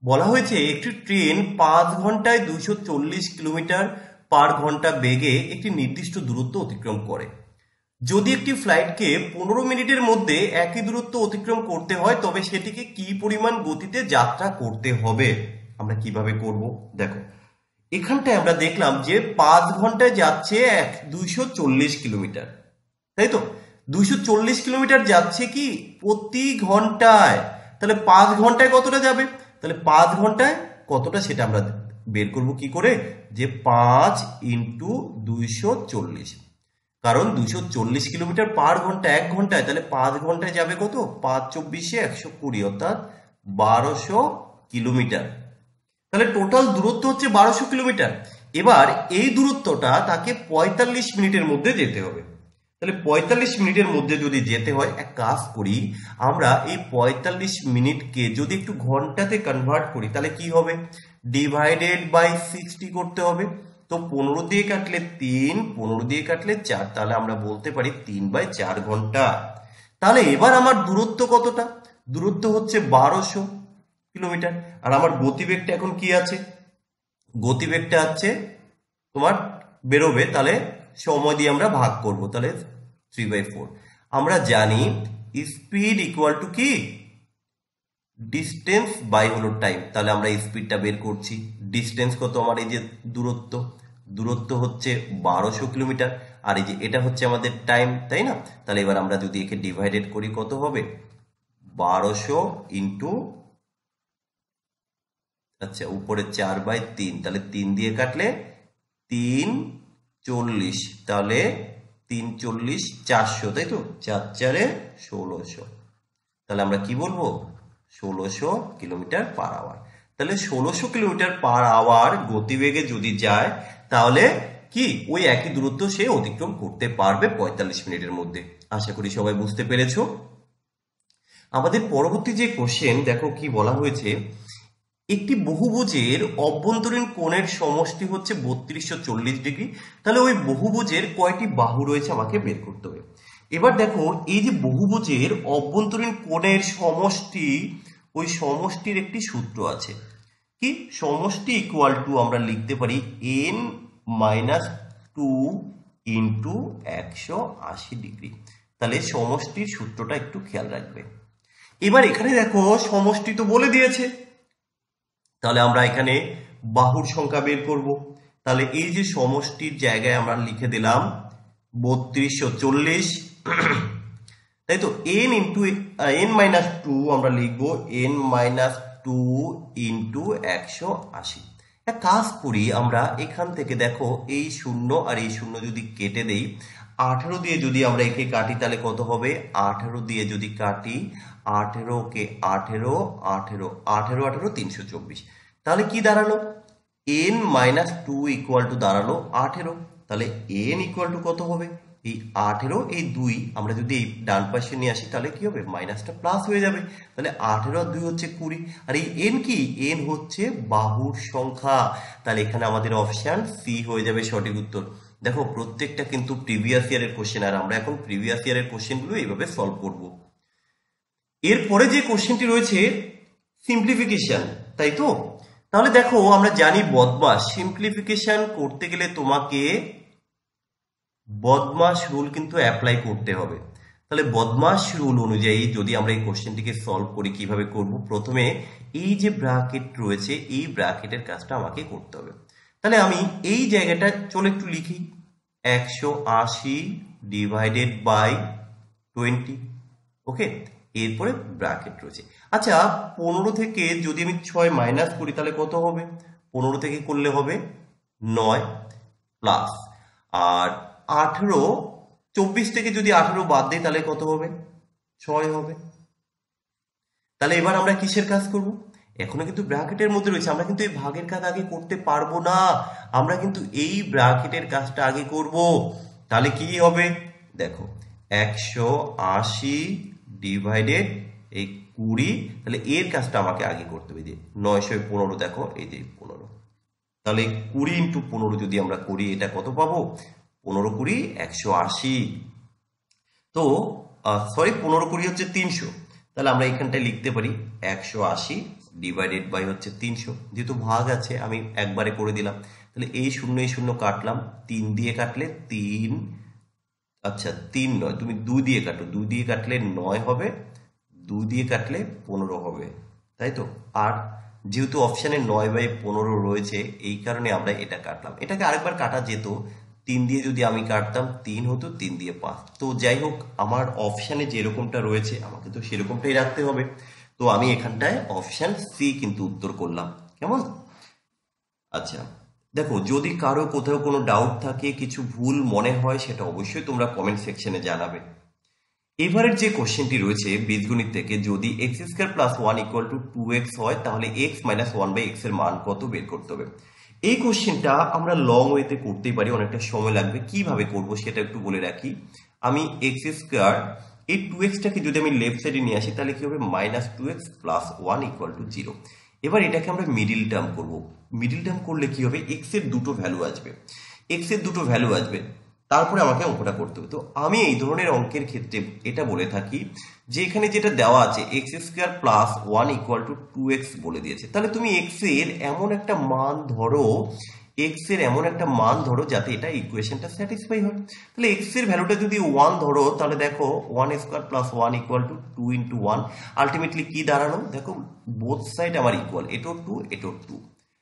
বলা হয়েছে একটি ট্রেন পাঁচ ঘন্টায় দুশো চল্লিশ কিলোমিটার পার ঘন্টা বেগে একটি নির্দিষ্ট দূরত্ব অতিক্রম করে। যদি একটি ফ্লাইটকে পনেরো মিনিটের মধ্যে একই দূরত্ব অতিক্রম করতে হয়, তবে সেটিকে কি পরিমাণ গতিতে যাত্রা করতে হবে? আমরা কিভাবে করব? দেখো এখানটায় আমরা দেখলাম যে পাঁচ ঘন্টায় যাচ্ছে এক দুইশো চল্লিশ কিলোমিটার, তাই তো? দুইশো চল্লিশ কিলোমিটার যাচ্ছে কি প্রতি ঘন্টায়, তাহলে পাঁচ ঘন্টায় কতটা যাবে? তাহলে পাঁচ ঘন্টায় কতটা সেটা আমরা বের করব কি করে? যে পাঁচ ইন্টু দুইশো চল্লিশ। कारण दुशो चल्लिस किलोमीटर पर घंटा एक घंटा पाँच घंटा जाबे कत पाँच चौबीस एकशो कुड़ी अर्थात बारोशो किलोमीटर ताहले टोटाल दूरत्व होच्छे बारोशो किलोमीटर। एबार एई दूरत्वटा ताके पैंताल्लिस मिनिटेर मध्य जेते होबे ताहले पैंताल्लिस मिनिटेर मध्य जोदि जेते हय एक काज करी आमरा एई पैंताल्लिस मिनिटके जोदि एकटु घंटाते कनभार्ट करी ताहले कि होबे डिवाइडेड बाई सिक्सटी करते होबे तो पंद्रह दिए काटले तीन पंद्रह दिए काटले चार ताहले आमरा बोलते पारी तीन बाई चार घंटा। ताहले एबार आमार दूरत्व कतटा दूरत्व होच्छे बारोशो किलोमीटर और आमार गतिवेगटा एखन कि आछे गतिवेगटा आछे तोमार बेरोबे ताहले समय दिये आमरा भाग करब ताहले थ्री बाई फोर। आमरा जानी स्पीड इक्वल टू कि डिस्टेंस बाई हलो टाइम ताहले आमरा स्पीडटा बेर करछि डिस्टेंस कत आमार एई जे दूरत्व दूरत्व होच्छे बारोशो किलोमीटर और एई जे एटा होच्छे आमादेर टाइम ताई ना ताहले एबार आमरा जोदि एके डिवाइडेड करी कत होबे बारोशो इनटू अच्छा ऊपर चार बाई तीन ताले तीन दिए काटले तीन चल्लिस ताले तीन चल्लिस चारशो ताई तो चार चारे षोलोशो ताले आमरा कि बोलबो षोलोशो किलोमीटर पर आवर। ताले षोलोशो किलोमीटर पर आवर गतिवेगे जोदि जाए ताहले कि ओई एकई दूरत्व से अतिक्रम करते पारबे पैंताल्लिस मिनिटेर मध्य। आशा करी सबाई बुझते पेरेछो। आमादेर परवर्ती जे क्वेश्चन देखो कि बला हयेछे একটি বহুভুজের অভ্যন্তরীণ কোণের সমষ্টি হচ্ছে বত্রিশশো চল্লিশ ডিগ্রি তাহলে ওই বহুভুজের কয়টি বাহু রয়েছে আমাকে বের করতে হবে। এবার দেখো এই যে বহুভুজের অভ্যন্তরীণ কোণের সমষ্টি ওই সমষ্টির একটি সূত্র আছে কি সমষ্টি ইকুয়াল টু আমরা লিখতে পারি n মাইনাস টু ইনটু একশো আশি ডিগ্রি। তাহলে সমষ্টির সূত্রটা একটু খেয়াল রাখবে। এবার এখানে দেখো সমষ্টি তো বলে দিয়েছে তাহলে আমরা এখানে বাহুর সংখ্যা বের করব তাহলে এই যে সমষ্টির জায়গায় আমরা লিখে দিলাম বত্রিশশো চল্লিশ তাই তো n into n minus two আমরা লিখব n মাইনাস টু ইনটু একশো আশি। এক কাজ করি আমরা এখান থেকে দেখো এই শূন্য আর এই শূন্য যদি কেটে দেই আঠারো দিয়ে যদি আমরা একে কাটি তাহলে কত হবে আঠারো দিয়ে যদি কাটি আঠারো কে আঠারো আঠারো আঠারো আঠারো তিনশো চব্বিশ তাহলে কি দাঁড়ালো N minus two equal to দাঁড়ালো আঠারো তাহলে এন ইকুয়াল টু কত হবে এই আঠারো এই দুই আমরা যদি এই ডান পাশে নিয়ে আসি তাহলে কি হবে মাইনাসটা প্লাস হয়ে যাবে তাহলে আঠারো আর দুই হচ্ছে কুড়ি আর এই এন কি এন হচ্ছে বাহুর সংখ্যা তাহলে এখানে আমাদের অপশান সি হয়ে যাবে সঠিক উত্তর। দেখো প্রত্যেকটা কিন্তু প্রিভিয়াস ইয়ারের কোশ্চেন আর আমরা এখন প্রিভিয়াস ইয়ারের কোশ্চেনগুলো এইভাবে সলভ করব। এরপরে যে কোশ্চেনটি রয়েছে সিম্পলিফিকেশন তাই তো তাহলে দেখো আমরা জানি বদমাস সিম্পলিফিকেশন করতে গেলে তোমাকে বদমাস রুল কিন্তু অ্যাপ্লাই করতে হবে তাহলে বদমাস রুল অনুযায়ী যদি আমরা এই কোশ্চেনটিকে সলভ করি কিভাবে করব প্রথমে এই যে ব্র্যাকেট রয়েছে এই ব্র্যাকেটের কাজটা আমাকে করতে হবে তাহলে আমি এই জায়গাটা চলে একটু লিখি একশো আশি ডিভাইডেড বাই টোয়েন্টি ওকে এরপরে ব্র্যাকেট রয়েছে আচ্ছা পনেরো থেকে যদি আমি ছয় মাইনাস করি তাহলে কত হবে পনেরো থেকে করলে হবে নয় প্লাস আর আঠারো চব্বিশ থেকে যদি আঠারো বাদ দিই তাহলে কত হবে ছয় হবে। তাহলে এবার আমরা কিসের কাজ করবো এখনো কিন্তু ব্র্যাকেটের মধ্যে রয়েছে আমরা কিন্তু এই ভাগের কাজ আগে করতে পারবো না আমরা কিন্তু এই ব্র্যাকেটের কাজটা আগে করব তাহলে কি হবে দেখো একশো আশি ডিভাইডেড এই কুড়ি তাহলে এর কাজটা আমাকে আগে করতে হবে নয়শো পনেরো দেখো এই যে পনেরো তাহলে কুড়ি ইন্টু পনেরো যদি আমরা করি এটা কত পাবো পনেরো কুড়ি একশো আশি তো সরি পনেরো কুড়ি হচ্ছে তিনশো তাহলে আমরা এখানটায় লিখতে পারি একশো আশি ডিভাইডেড বাই হচ্ছে তিনশো যেহেতু ভাগ আছে আমি একবারে করে দিলাম তাহলে এই শূন্য এই শূন্য কাটলাম তিন দিয়ে কাটলে তিন আচ্ছা তিন নয় তুমি দুই দিয়ে কাটো দুই দিয়ে কাটলে নয় হবে দুই দিয়ে কাটলে পনেরো হবে তাই তো আর যেহেতু অপশানে নয় বাই পনেরো রয়েছে এই কারণে আমরা এটা কাটলাম এটাকে আরেকবার কাটা যেত তিন দিয়ে যদি আমি কাটতাম তিন হতো তিন দিয়ে পাঁচ তো যাই হোক আমার অপশানে যেরকমটা রয়েছে আমাকে তো সেরকমটাই রাখতে হবে তো আমি এখানটায় অপশান সি কিন্তু উত্তর করলাম কেমন। আচ্ছা দেখো, যদি কারো কোথাও কোনো ডাউট থাকে, কিছু ভুল মনে হয়, সেটা অবশ্যই তোমরা কমেন্ট সেকশনে জানাবে। এবারের যে কোশ্চেনটি রয়েছে বীজগণিত থেকে, যদি x square plus one equal to two x হয় তাহলে x minus one by x এর মান কত বের করতে হবে। এই কোশ্চেনটা আমরা লং ওয়েতে করতেই পারি, অনেকটা সময় লাগবে। কিভাবে করব সেটা একটু বলে রাখি। আমি এক্স স্কয়ার এই টু এক্সটাকে যদি আমি লেফট সাইডে নিয়ে আসি তাহলে কি হবে, minus two x plus one equal to zero. এবার এটাকে আমরা মিডিল টার্ম করব। মিডিল টার্ম করলে কি হবে, এক্স এর দুটো ভ্যালু আসবে, এক্স এর দুটো ভ্যালু আসবে, তারপরে আমাকে অঙ্কটা করতে হবে। তো আমি এই ধরনের অঙ্কের ক্ষেত্রে এটা বলে থাকি যে এখানে যেটা দেওয়া আছে x square plus one equal to two x বলে দিয়েছে, তাহলে তুমি এক্স এর এমন একটা মান ধরো, এক্স এর এমন একটা মান ধরো যাতে এটা ইকুয়েশনটা স্যাটিসফাই হয়। তাহলে এক্স এর ভ্যালুটা যদি ওয়ান ধরো, তাহলে দেখো one square plus one equal to two into one, ultimately কি দাঁড়ালো, দেখো বোথ সাইড আমার ইকুয়াল, এটো টু এটো টু।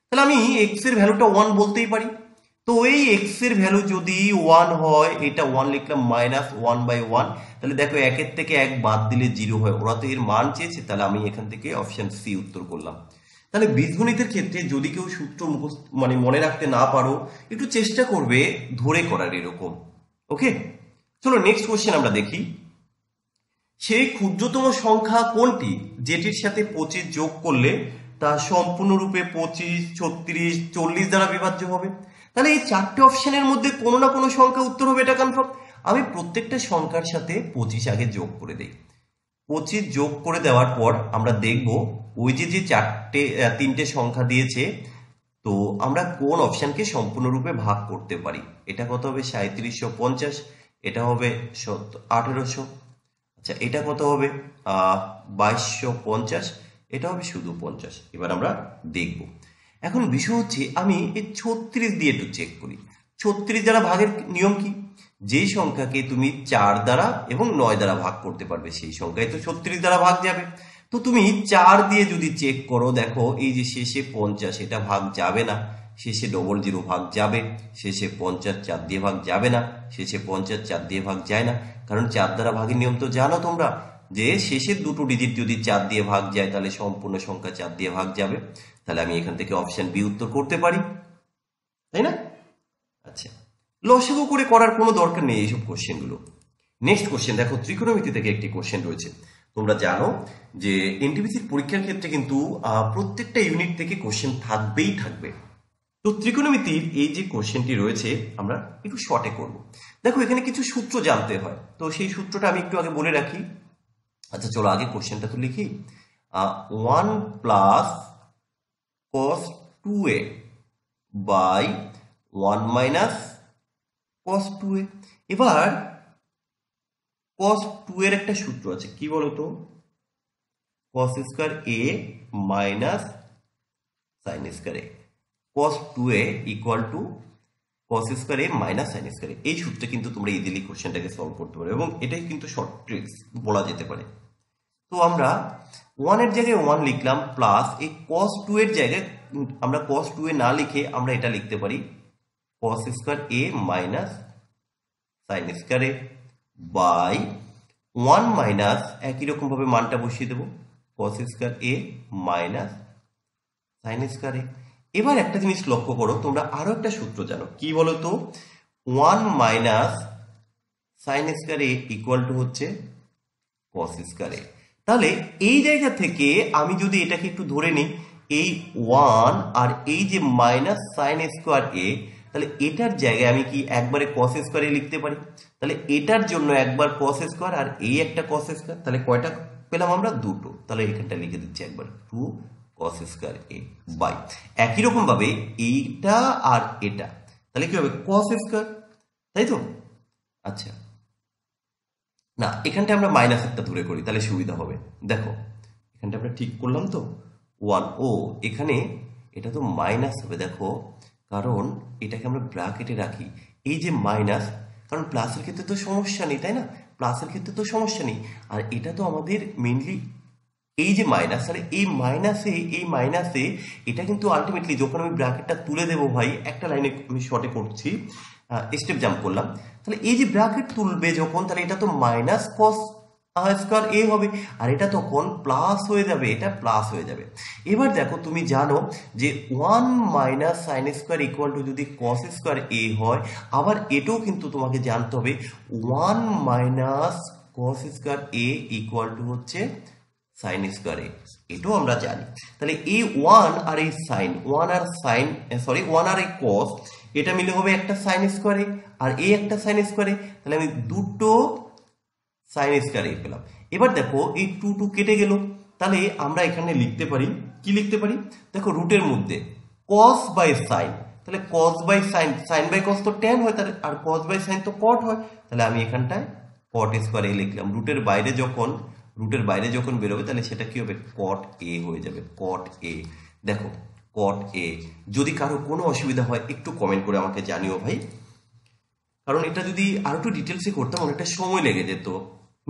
তাহলে আমি এক্স এর ভ্যালুটা ওয়ান বলতেই পারি। তো এই এক্স এর ভ্যালু যদি ওয়ান হয়, এটা ওয়ান লিখলাম, মাইনাস ওয়ান বাই ওয়ান, তাহলে দেখো একের থেকে এক বাদ দিলে জিরো হয়। ওরা তো এর মান চেয়েছে, তাহলে আমি এখান থেকে অপশন সি উত্তর করলাম। তাহলে বীজগণিতের ক্ষেত্রে যদি কেউ সূত্র মুখস্থ মানে মনে রাখতে না পারো, একটু চেষ্টা করবে ধরে করার এরকম। ওকে, চলো নেক্সট কোশ্চেন আমরা দেখি। সেই ক্ষুদ্রতম সংখ্যা কোনটি যেটির সাথে পঁচিশ যোগ করলে তা সম্পূর্ণরূপে পঁচিশ, ছত্রিশ, চল্লিশ দ্বারা বিভাজ্য হবে। তাহলে এই চারটে অপশনের মধ্যে কোনো না কোনো সংখ্যা উত্তর হবে, এটা কনফার্ম। আমি প্রত্যেকটা সংখ্যার সাথে পঁচিশ আগে যোগ করে দেই। পঁচিশ যোগ করে দেওয়ার পর আমরা দেখব ওই যে যে চারটে তিনটে সংখ্যা দিয়েছে, তো আমরা কোন অপশনকে সম্পূর্ণরূপে ভাগ করতে পারি। এটা কত হবে, সাঁত্রিশশো পঞ্চাশ, এটা হবে আঠেরোশো, আচ্ছা এটা কত হবে বাইশশো পঞ্চাশ, এটা হবে শুধু পঞ্চাশ। এবার আমরা দেখব। এখন বিষয় হচ্ছে আমি এই ছত্রিশ দিয়ে একটু চেক করি। ছত্রিশ দ্বারা ভাগের নিয়ম কি, যে সংখ্যাকে তুমি চার দ্বারা এবং নয় দ্বারা ভাগ করতে পারবে সেই সংখ্যায় তো ছত্রিশ দ্বারা ভাগ যাবে। তো তুমি চার দিয়ে যদি চেক করো, দেখো এই যে শেষে পঞ্চাশ, এটা ভাগ যাবে না, শেষে ডবল জিরো ভাগ যাবে, শেষে পঞ্চাশ চার দিয়ে ভাগ যাবে না, শেষে পঞ্চাশ চার দিয়ে ভাগ যায় না, কারণ চার দ্বারা ভাগের নিয়ম তো জানো তোমরা যে শেষের দুটো ডিজিট যদি চার দিয়ে ভাগ যায় তাহলে সম্পূর্ণ সংখ্যা চার দিয়ে ভাগ যাবে। তাহলে আমি এখান থেকে অপশন বি উত্তর করতে পারি, তাই না? আচ্ছা, লসাগু করে করার কোনো দরকার নেই এইসব কোশ্চেনগুলো। নেক্সট কোশ্চেন দেখো, ত্রিকোণমিতি থেকে একটি কোশ্চেন রয়েছে। তোমরা জানো যে এনটিপিসির পরীক্ষার ক্ষেত্রে কিন্তু প্রত্যেকটা ইউনিট থেকে কোশ্চেন থাকবেই থাকবে। তো ত্রিকোণমিতির এই যে কোশ্চেনটি রয়েছে আমরা একটু শর্টে করব। দেখো এখানে কিছু সূত্র জানতে হয়, তো সেই সূত্রটা আমি একটু আগে বলে রাখি। আচ্ছা চলো আগে কোশ্চেনটা তো লিখি। One plus cos two A by one minus cos two A. এবার কস টু এর একটা সূত্র আছে, কি বলতো, cos square A minus sine square A. Cos two A equal to cos square A minus sine square A. এই সূত্রে কিন্তু তোমরা ইজিলি কোশ্চেনটাকে সলভ করতে পারো এবং এটাই কিন্তু শর্ট ট্রিক্স বলা যেতে পারে। তো আমরা ওয়ান এর জায়গায় ওয়ান লিখলাম, প্লাস এই কস টু এর জায়গায় আমরা কস টু এ না লিখে আমরা এটা লিখতে পারি cos square A minus sine square A by one minus, একই রকম ভাবে মানটা বসিয়ে দেবো, cos square A minus sine square A. এবার একটা জিনিস লক্ষ্য করো, তোমরা আরো একটা সূত্র জানো, কি বলতো, one minus sine square A equal to হচ্ছে কস স্কয়ার এ। তাহলে এই জায়গা থেকে আমি যদি এটাকে একটু ধরে নিই, এই ওয়ান আর এই যে মাইনাস সাইন স্কোয়ার এ, তাহলে এটার জায়গায় আমি কি একবারে কস স্কোয়ার এ লিখতে পারি। তাহলে এটার জন্য একবার কস স্কোয়ার আর এই একটা কস স্কোয়ার, তাহলে কয়টা পেলাম আমরা, দুটো। তাহলে এখানটা লিখে দিচ্ছি একবার two cos square A by, একই রকম ভাবে এইটা আর এটা, তাহলে কি হবে কস স্কোয়ার, তাই তো। আচ্ছা না, এখানটা আমরা মাইনাস একটা ধরে করি তাহলে সুবিধা হবে। দেখো এখানটা আমরা ঠিক করলাম তো ওয়ান, ও এখানে এটা তো মাইনাস হবে, দেখো কারণ এটাকে আমরা ব্র্যাকেটে রাখি, এই যে মাইনাস, কারণ প্লাসের ক্ষেত্রে তো সমস্যা নেই, তাই না, প্লাসের ক্ষেত্রে তো সমস্যা নেই। আর এটা তো আমাদের মেইনলি এই যে মাইনাস, আর এই মাইনাসে এই মাইনাসে এটা কিন্তু আলটিমেটলি যখন আমি ব্র্যাকেটটা তুলে দেবো, ভাই একটা লাইনে আমি শর্টে করছি, স্টেপ জাম্প করলাম, তাহলে এই যে ব্র্যাকেট তুলবে যখন, তাহলে এটা তো মাইনাস কস स्कोर ए होबे और एटा तखन प्लस हो जाबे एटा प्लस हो जाबे। एबार देखो तुमी जानो जे one minus sin square equal to यदि cos स्क्वायर ए हय आबार एटाओ किन्तु तोमाके जानते होबे one minus cos square A equal to होच्छे sin स्क्वायर ए एटाओ आमरा जानी। ताहले ए वन और ए sin वन और sin सॉरी वन और ए cos एटा मिले होबे एकटा sin स्क्वायर ए और ए एकटा sin स्क्वायर ए ताहले आमि दुटो sin स्क्वायर ए পেলাম। এবার দেখো এই टू टू কেটে গেল তাহলে আমরা এখানে লিখতে পারি কি লিখতে পারি দেখো রুটের মধ্যে cos বাই sin তাহলে cos by sin sin by cos তো tan হয় তাহলে আর cos বাই sin তো cot হয় তাহলে আমি এখানটায় cot স্কয়ার এ লিখলাম। রুটের বাইরে যখন রুটের বাইরে যখন বের হবে তাহলে সেটা কি হবে cot a হয়ে যাবে cot a। দেখো cot a যদি কারো কোনো অসুবিধা হয় একটু কমেন্ট করে আমাকে জানিও ভাই কারণ এটা যদি আর একটু ডিটেইলসে করতাম অনেকটা সময় লেগে যেত।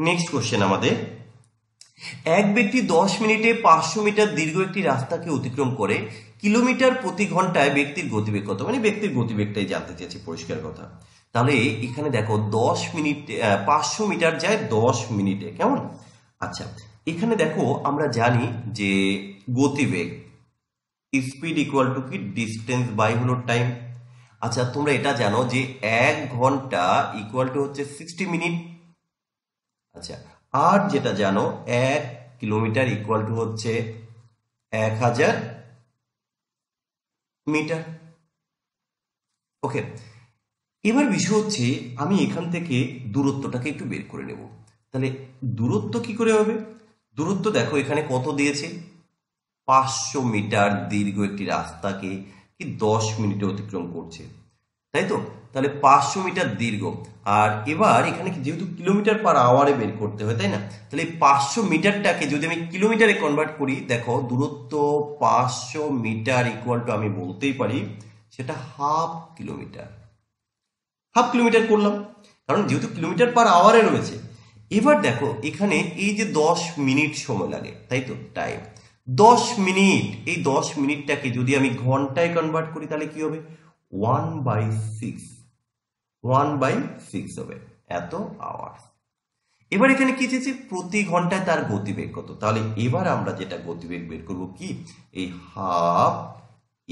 नेक्स्ट क्वेश्चन आमादे एक व्यक्ति दस मिनिटे पाँचशो मीटर दीर्घ एक रास्ता के अतिक्रम करे किलोमीटर प्रति घंटाय व्यक्तिर गतिवेग कत माने व्यक्तिर गतिवेगटाई जानते चेयेछि परिष्कार कथा। ताहले एखाने देखो दस मिनिट पाँचशो मीटर जाए दस मिनिटे केमन। अच्छा एखाने देखो आमरा जानी जे गतिवेग स्पीड इक्वल टू कि डिस्टेंस बाय हलो टाइम। अच्छा तोमरा एटा जानो जे एक घंटा इक्वल टू होच्छे सिक्सटी मिनिट। अच्छा आर जेटा जानो एक किलोमीटर इक्वल टू होच्छे एक हजार मीटर। ओके এবার বিষয় হচ্ছে আমি এখান থেকে দূরত্বটাকে একটু বের করে নেব। তাহলে দূরত্ব কি করে হবে দূরত্ব দেখো এখানে কত দিয়েছে পাঁচশো মিটার দীর্ঘ একটি রাস্তাকে কি দশ মিনিটে অতিক্রম করছে তাই তো তাহলে পাঁচশো মিটার দীর্ঘ আর এবার এখানে যেহেতু কিলোমিটার পার আওয়ারে বের করতে হয় তাই না তাহলে পাঁচশো মিটারটাকে যদি আমি কিলোমিটারে কনভার্ট করি দেখো দূরত্ব পাঁচশো মিটার ইকুয়াল টু আমি বলতেই পারি সেটা হাফ কিলোমিটার হাফ কিলোমিটার করলাম কারণ যেহেতু কিলোমিটার পার আওয়ারে রয়েছে। এবার দেখো এখানে এই যে দশ মিনিট সময় লাগে তাই তো টাইম দশ মিনিট এই দশ মিনিটটাকে যদি আমি ঘন্টায় কনভার্ট করি তাহলে কি হবে one by six one by six হবে এত আওয়ার্স। এবার এখানে কি চেয়েছে প্রতি ঘন্টায় তার গতিবেগ কত তাহলে এবার আমরা যেটা গতিবেগ বের করব কি এই হাফ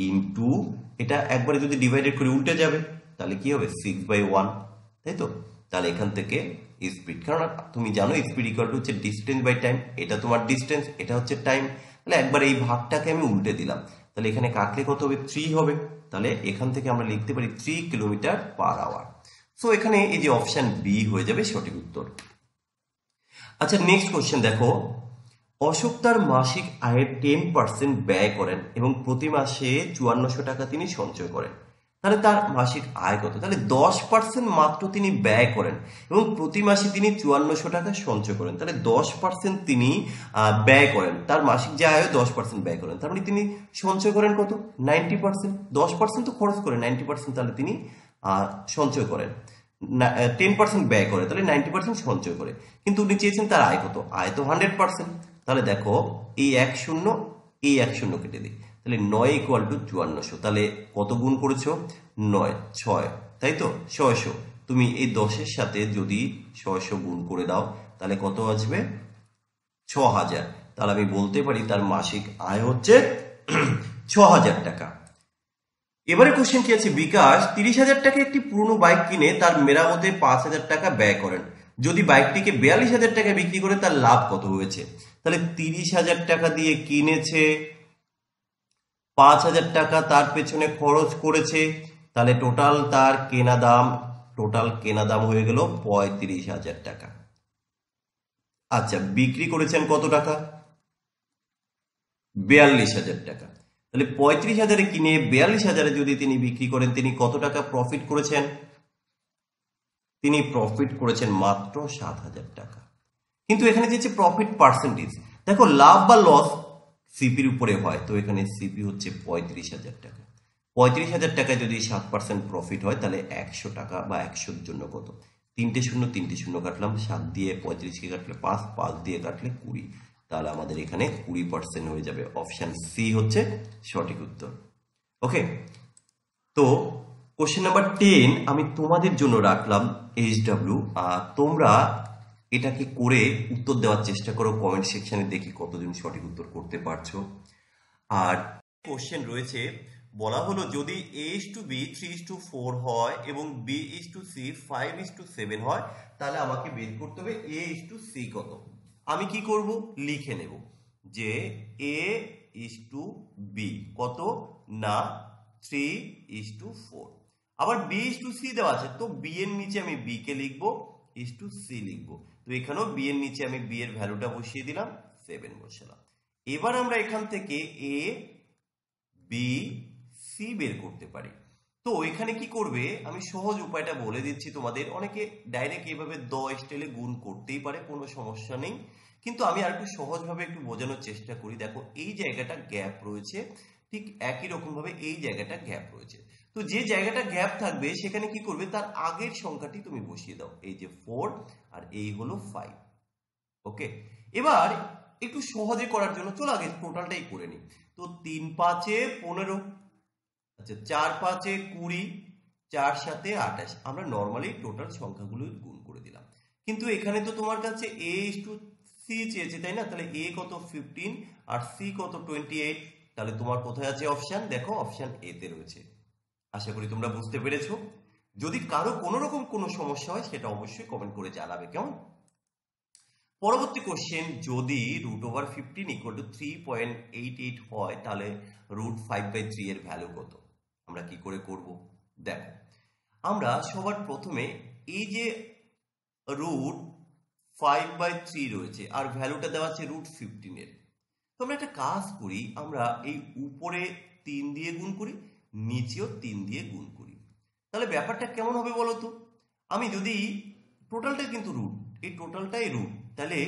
ইনটু এটা একবারে যদি ডিভাইডেড করে উল্টে যাবে তাহলে কি হবে सिक्स by वन তাই তো তাহলে এখান থেকে স্পিড কারণ তুমি জানো স্পিড ইকুয়াল টু হচ্ছে ডিসটেন্স বাই টাইম এটা তোমার ডিসটেন্স এটা হচ্ছে টাইম তাহলে একবার এই ভাগটাকে আমি উল্টে দিলাম তাহলে এখানে কাটলে কত হবে थ्री হবে তাহলে এখান থেকে আমরা লিখতে পারি three kilometre per hour. So এখানে এই যে অপশন বি হয়ে যাবে সঠিক উত্তর। আচ্ছা নেক্সট কোশ্চেন দেখো অশোক তার মাসিক আয়ের टेन परसेंट ব্যয় করেন এবং প্রতি মাসে চুয়ান্নশো টাকা তিনি সঞ্চয় করেন তাহলে তার মাসিক আয় কত তাহলে टेन परसेंट মাত্র তিনি ব্যয় করেন এবং প্রতি মাসে তিনি চুয়ান্নশো টাকা সঞ্চয় করেন তাহলে टेन परसेंट তিনি ব্যয় করেন তার মাসিক যে আয় टेन परसेंट ব্যয় করেন তার মানে তিনি সঞ্চয় করেন কত নাইনটি পার্সেন্ট टेन परसेंट তো খরচ করেন নাইনটি পার্সেন্ট তাহলে তিনি সঞ্চয় করেন टेन परसेंट ব্যয় করে তাহলে নাইনটি পার্সেন্ট সঞ্চয় করে কিন্তু উনি চেয়েছেন তার আয় কত আয় তো হান্ড্রেড পার্সেন্ট। তাহলে দেখো এই এক শূন্য এই এক শূন্য কেটে দিই তাহলে নয় ইকুয়াল টু চুয়ান্নশো তাহলে কত গুণ করেছো নয় ছয় তাই তো ছয়শো তুমি এই দশের সাথে যদি ছয়শো গুণ করে দাও তাহলে কত আসবে ছ হাজার তাহলে আমি বলতে পারি তার মাসিক আয় হচ্ছে ছ হাজার টাকা। এবারে কোশ্চেন কি আছে বিকাশ তিরিশ হাজার টাকা একটি পুরনো বাইক কিনে তার মেরামতে পাঁচ হাজার টাকা ব্যয় করেন যদি বাইকটিকে বিয়াল্লিশ হাজার টাকা বিক্রি করে তার লাভ কত হয়েছে তাহলে তিরিশ হাজার টাকা দিয়ে কিনেছে পাঁচ হাজার টাকা তার পেছনে খরচ করেছে তাহলে টোটাল তার কেনা দাম টোটাল কেনা দাম হয়ে গেল পঁয়ত্রিশ হাজার টাকা। আচ্ছা বিক্রি করেছেন কত টাকা বিয়াল্লিশ হাজার টাকা তাহলে পঁয়ত্রিশ হাজারে কিনে বিয়াল্লিশ হাজারে যদি তিনি বিক্রি করেন তিনি কত টাকা প্রফিট করেছেন তিনি প্রফিট করেছেন মাত্র সাত হাজার টাকা কিন্তু এখানে যে প্রফিট পার্সেন্টেজ দেখো লাভ বা লস সিপির উপরে হয় তো এখানে সিপি হচ্ছে পঁয়ত্রিশ হাজার টাকা পঁয়ত্রিশ হাজার টাকায় যদি সাত পার্সেন্ট প্রফিট হয় তাহলে একশো টাকা বা একশোর জন্য কত তিনটে শূন্য তিনটে শূন্য কাটলাম সাত দিয়ে পঁয়ত্রিশকে কাটলে পাঁচ পাঁচ দিয়ে কাটলে কুড়ি তাহলে আমাদের এখানে কুড়ি পার্সেন্ট হয়ে যাবে অপশান সি হচ্ছে সঠিক উত্তর। ওকে তো কোশ্চেন নাম্বার টেন আমি তোমাদের জন্য রাখলাম এইচ ডাব্লিউ আর তোমরা এটাকে করে উত্তর দেওয়ার চেষ্টা করো। কমেন্ট সেকশনে দেখি কতজন সঠিক উত্তর করতে পারছো। আর কোশ্চেন রয়েছে, বলা হলো যদি A is to B three is to four হয় এবং B is to C five is to seven হয়, তাহলে আমাকে বের করতে হবে এ ইস টু সি কত। আমি কি করব, লিখে নেব যে এ ইস টু বি কত না থ্রি ইস টু ফোর। আবার বি ইস টু সি দেওয়া আছে, তো বি এর নিচে আমি বি কে লিখবো, ইস টু সি লিখবো। তো এখানেও বি এর নিচে আমি বি এর ভ্যালুটা বসিয়ে দিলাম, সেভেন বসালাম। এবার আমরা এখান থেকে এ বি সি বের করতে পারি। তো এখানে কি করবে, আমি সহজ উপায়টা বলে দিচ্ছি তোমাদের। অনেকে ডাইরেক্ট এভাবে দ স্টাইলে গুণ করতেই পারে, কোনো সমস্যা নেই, কিন্তু আমি আর একটু সহজভাবে একটু বোঝানোর চেষ্টা করি। দেখো এই জায়গাটা গ্যাপ রয়েছে, ঠিক একই রকম ভাবে এই জায়গাটা গ্যাপ রয়েছে। তো যে জায়গাটা গ্যাপ থাকবে সেখানে কি করবে, তার আগের সংখ্যাটি তুমি বসিয়ে দাও। এই যে ফোর আর এই হলো ফাইভ। ওকে, এবার একটু সহজে করার জন্য চলো আগে টোটালটাই করে নিই। তো তিন পাঁচে পনেরো, আচ্ছা চার পাঁচে কুড়ি, চার সাথে আঠাশ। আমরা নর্মালি টোটাল সংখ্যাগুলো গুণ করে দিলাম, কিন্তু এখানে তো তোমার কাছে এ ইস টু সি চেয়েছে, তাই না? তাহলে এ কত ফিফটিন আর সি কত টোয়েন্টি এইট। তাহলে তোমার কোথায় আছে অপশন, দেখো অপশন এ তে রয়েছে। আশা করি তোমরা বুঝতে পেরেছো। যদি কারো কোনো রকম কোনো সমস্যা হয় সেটা অবশ্যই কমেন্ট করে জানাবে, কেমন? পরবর্তী কোশ্চেন, যদি root over fifteen equal to three point eight eight হয় তাহলে রুট ফাইভ বাই থ্রি এর ভ্যালু কত, আমরা কি করে করব? দেখো আমরা সবার প্রথমে এই যে রুট ফাইভ বাই থ্রি রয়েছে আর ভ্যালুটা দেওয়া আছে রুট ফিফটিন এর। তো আমরা একটা কাজ করি, আমরা এই উপরে তিন দিয়ে গুণ করি, নিচেও তিন দিয়ে গুণ করি। তাহলে ব্যাপারটা কেমন হবে বলো তো? আমি যদি টোটালটা কিন্তু রুট, এই টোটালটাই রুট। তাহলে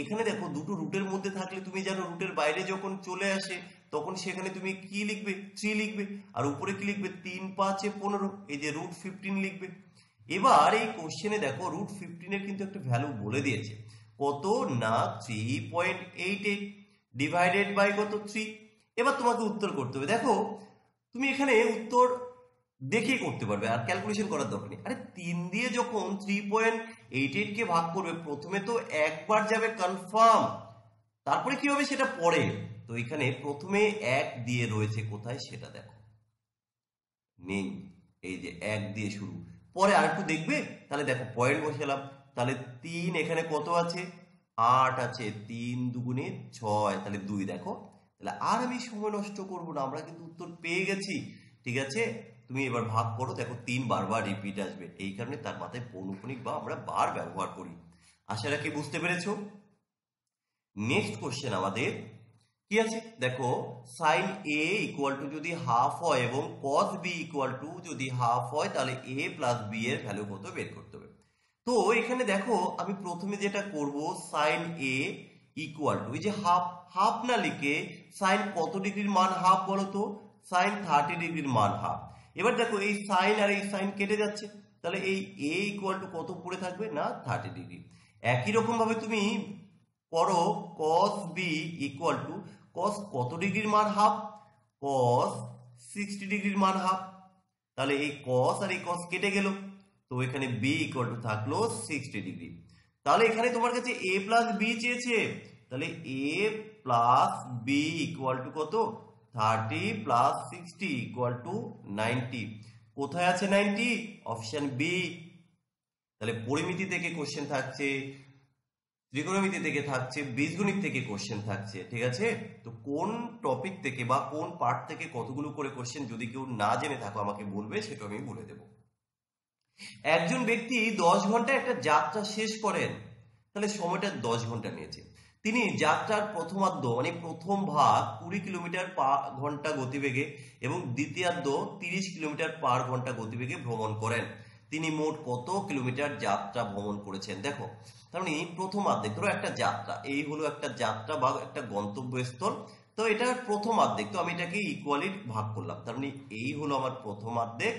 এখানে দেখো দুটো রুটের মধ্যে থাকলে তুমি জানো রুটের বাইরে যখন চলে আসে তখন সেখানে তুমি কি লিখবে, থ্রি লিখবে। আর উপরে কি লিখবে, তিন পাঁচে পনেরো, এই যে রুট ফিফটিন লিখবে। এবার এই কোশ্চেনে দেখো রুট ফিফটিনের কিন্তু একটা ভ্যালু বলে দিয়েছে, কত না three point eight eight divided by কত, থ্রি। এবার তোমাকে উত্তর করতে হবে। দেখো তুমি এখানে উত্তর দেখে করতে পারবে, আর ক্যালকুলেশন করার দরকার নেই। আরে তিন দিয়ে যখন থ্রি পয়েন্ট এইট এইট কে ভাগ করবে, প্রথমে তো একবার যাবে কনফার্ম, তারপরে কি হবে সেটা পরে। তো এখানে প্রথমে এক দিয়ে রয়েছে, কোথায় সেটা দেখো নেই, এই যে এক দিয়ে শুরু, পরে আর একটু দেখবে। তাহলে দেখো পয়েন্ট বসালাম, তাহলে তিন এখানে কত আছে, আট আছে, তিন দুগুণে ছয়, তাহলে দুই। দেখো তাহলে আর আমি সময় নষ্ট করবো না, আমরা কিন্তু উত্তর পেয়ে গেছি। ঠিক আছে, তুমি এবার ভাগ করো। দেখো তিন বারবার রিপিট আসবে, এই কারণে তার মাথায় পৌনঃপুনিক বা আমরা বার ব্যবহার করি। আশা রাখি বুঝতে পেরেছো। নেক্সট কোশ্চেন আমাদের কি আছে, দেখো সাইন এ ইকুয়াল টু যদি হাফ হয় এবং কস বি ইকুয়াল টু যদি হাফ হয় তাহলে এ প্লাস বি এর ভ্যালু কত বের করতে হবে। তো এখানে দেখো আমি প্রথমে যেটা করব, সাইন এ ইকুয়াল টু যে হাফ, হাফ না লিখে সাইন কত ডিগ্রির মান হাফ বলো তো, সাইন থার্টি ডিগ্রির মান হাফ। এবার দেখো এই সাইন আর এই সাইন কেটে যাচ্ছে, তাহলে এই এ ইকুয়াল টু কত পড়ে থাকবে না থার্টি ডিগ্রি। একই রকম ভাবে তুমি করো cos B equal to cos কত ডিগ্রির মান হাফ, কস সিক্সটি ডিগ্রির মান হাফ। তাহলে এই কস আর এই কস কেটে গেল, তো এখানে বি ইকুয়াল টু থাকলো সিক্সটি ডিগ্রি। তাহলে এখানে তোমার কাছে এ প্লাস বি চেয়েছে, তাহলে A plus B equal to কত, thirty plus sixty equal to ninety. কোথায় আছে নাইনটি, অপশন বি। তাহলে পরিমিতি থেকে কোশ্চেন থাকছে, ত্রিকোণমিতি থেকে থাকছে, বীজগণিত থেকে কোশ্চেন থাকছে। ঠিক আছে, তো কোন টপিক থেকে বা কোন পার্ট থেকে কতগুলো করে কোশ্চেন যদি কেউ না জেনে থাকো আমাকে বলবে, সেটা আমি বলে দেব। একজন ব্যক্তি দশ ঘন্টায় একটা যাত্রা শেষ করেন, তাহলে সময়টা দশ ঘন্টা নিয়েছে। তিনি যাত্রার প্রথমার্ধ মানে প্রথম ভাগ কুড়ি কিলোমিটার পার ঘন্টা গতিবেগে এবং দ্বিতীয়ার্ধ তিরিশ কিলোমিটার পার ঘন্টা গতিবেগে ভ্রমণ করেন। তিনি মোট কত কিলোমিটার যাত্রা ভ্রমণ করেছেন? দেখো তাহলে প্রথমার্ধেক, ধরো একটা যাত্রা, এই হলো একটা যাত্রা বা একটা গন্তব্যস্থল। তো এটা প্রথমার্ধেক, তো আমি এটাকে ইকুয়ালি ভাগ করলাম, তার মানে এই হলো আমার প্রথমার্ধেক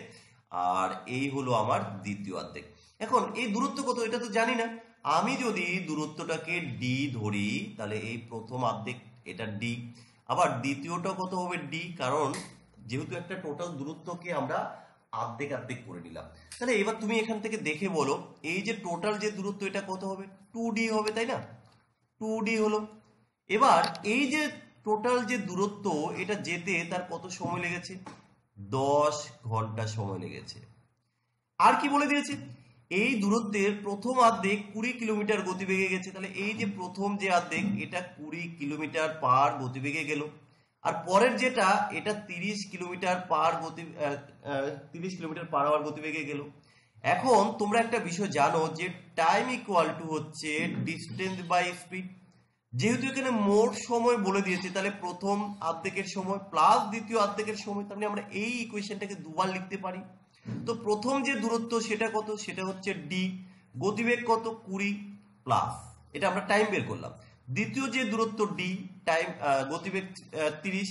আর এই হলো আমার দ্বিতীয় অর্ধেক। এখন এই দূরত্ব কত এটা তো জানি না, আমি যদি দূরত্বটাকে ডি ধরি, তাহলে এই প্রথম অর্ধেক এটা ডি, আবার দ্বিতীয়টা কত হবে ডি, কারণ যেহেতু একটা টোটাল দূরত্বকে আমরা आधेक आधेक कर निल तुम एखान देखे बोलो ये टोटाल दूरत ये कत हो टू डी हो तई ना टू डी हलो एबारे टोटाल दूरत ये जेते तार कत समय लेगे दस घंटा समय लेगे और कि बोले दिए दूरत्वेर प्रथम आर्धेक बीस किलोमीटर गतिवेगे गेছে তাহলে এই যে প্রথম যে আর্ধেক এটা बीस কিলোমিটার পার গতিবেগে গেল আর পরের যেটা এটা तीस কিলোমিটার পার গতি तीस কিলোমিটার পার আওয়ার গতিবেগে গেল। এখন তোমরা একটা বিষয় জানো যে টাইম ইকুয়াল টু হচ্ছে ডিসটেন্স বাই স্পিড। যেহেতু এখানে মোট সময় বলে দিয়েছে তাহলে প্রথম আর্ধেকের সময় প্লাস দ্বিতীয় আর্ধেকের সময় তার মানে আমরা এই ইকুয়েশনটাকে দুবার লিখতে পারি। तो प्रथम जो दूरत्व सेटा कत सेटा होच्छे d गतिवेग कत बीस प्लस एटा आमरा टाइम बेर करलाम द्वितीय जो दूरत्व d टाइम गतिवेग तीस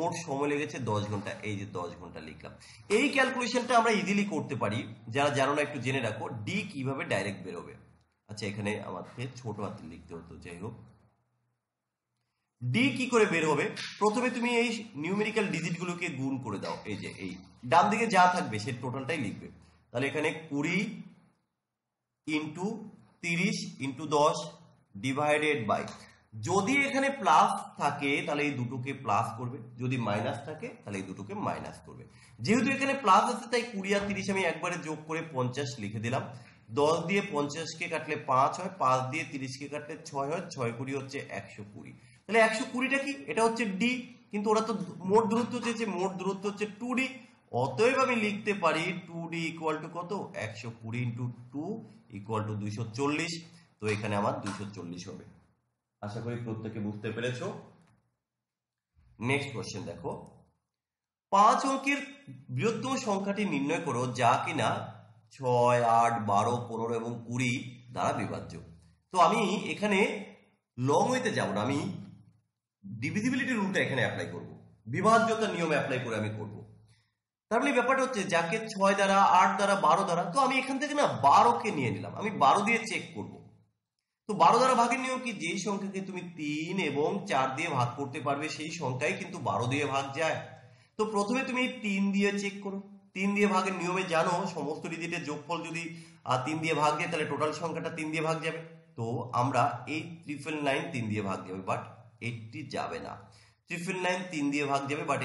मोट समय लेगेছে दस घंटा এই যে दस घंटा লিখলাম। এই ক্যালকুলেশনটা আমরা ইজিলি করতে পারি যারা জানো না একটু জেনে রাখো d কিভাবে ডাইরেক্ট বের হবে। আচ্ছা এখানে আমাকে ছোট হাতে লিখতে হতো যাই হোক d কি করে বের হবে প্রথমে তুমি এই নিউমেরিক্যাল ডিজিটগুলোকে গুণ করে দাও এই যে এই ডান দিকে যা থাকবে সে টোটালটাই লিখবে তাহলে এখানে बीस ইনটু तीस ইনটু दस ডিভাইডেড বাই যদি এখানে প্লাস থাকে তাহলে এই দুটোকে প্লাস করবে যদি মাইনাস থাকে তাহলে এই দুটোকে মাইনাস করবে। যেহেতু এখানে প্লাস আছে তাই बीस আর तीस আমি একবারে যোগ করে पचास লিখে দিলাম दस দিয়ে पचास কে কাটলে पाँच হয় पाँच দিয়ে तीस কে কাটলে छह হয় छह কুড়ি হচ্ছে एक सौ बीस मोट दूरत्व मोट दूरत्व टू डी अतएव लिखते टू डी इक्वल टू कत एकशो बीस इंटू टू इक्वल टू दुशो चल्लिस तो दुशो चल्लिस आशा करी प्रत्येके बुझते पेरेछो। नेक्स्ट क्वेश्चन देखो पाँच अंकेर बृहत्तम संख्याटी निर्णय करो जा किना छय आठ बारो पंद्रह एवं बीस द्वारा विभाज्य। तो आमी एखाने लंग वेते जाब ना आमी डिविजिबिलिटी रूलटा एखाने अप्लाई करब विभाज्यता नियम अप्लाई करे आमी करब তার মানে ব্যাপারটা হচ্ছে যাকে छह দ্বারা आठ দ্বারা बारह দ্বারা তো আমি এখান থেকে না बारह কে নিয়ে নিলাম আমি बारह দিয়ে চেক করব। তো बारह দ্বারা ভাগের নিয়ম কি যেই সংখ্যাকে তুমি तीन এবং चार দিয়ে ভাগ করতে পারবে সেই সংখ্যাই কিন্তু बारह দিয়ে ভাগ যায়। তো প্রথমে তুমি तीन দিয়ে চেক করো तीन দিয়ে ভাগের নিয়মে জানো সমস্ত ডিজিটের যোগফল যদি तीन দিয়ে ভাগ যায় তাহলে টোটাল সংখ্যাটা तीन দিয়ে ভাগ যাবে। তো আমরা এই तीन सौ निन्यानवे तीन দিয়ে ভাগ যাবে বাট अस्सी যাবে না तीन सौ निन्यानवे तीन দিয়ে ভাগ যাবে বাট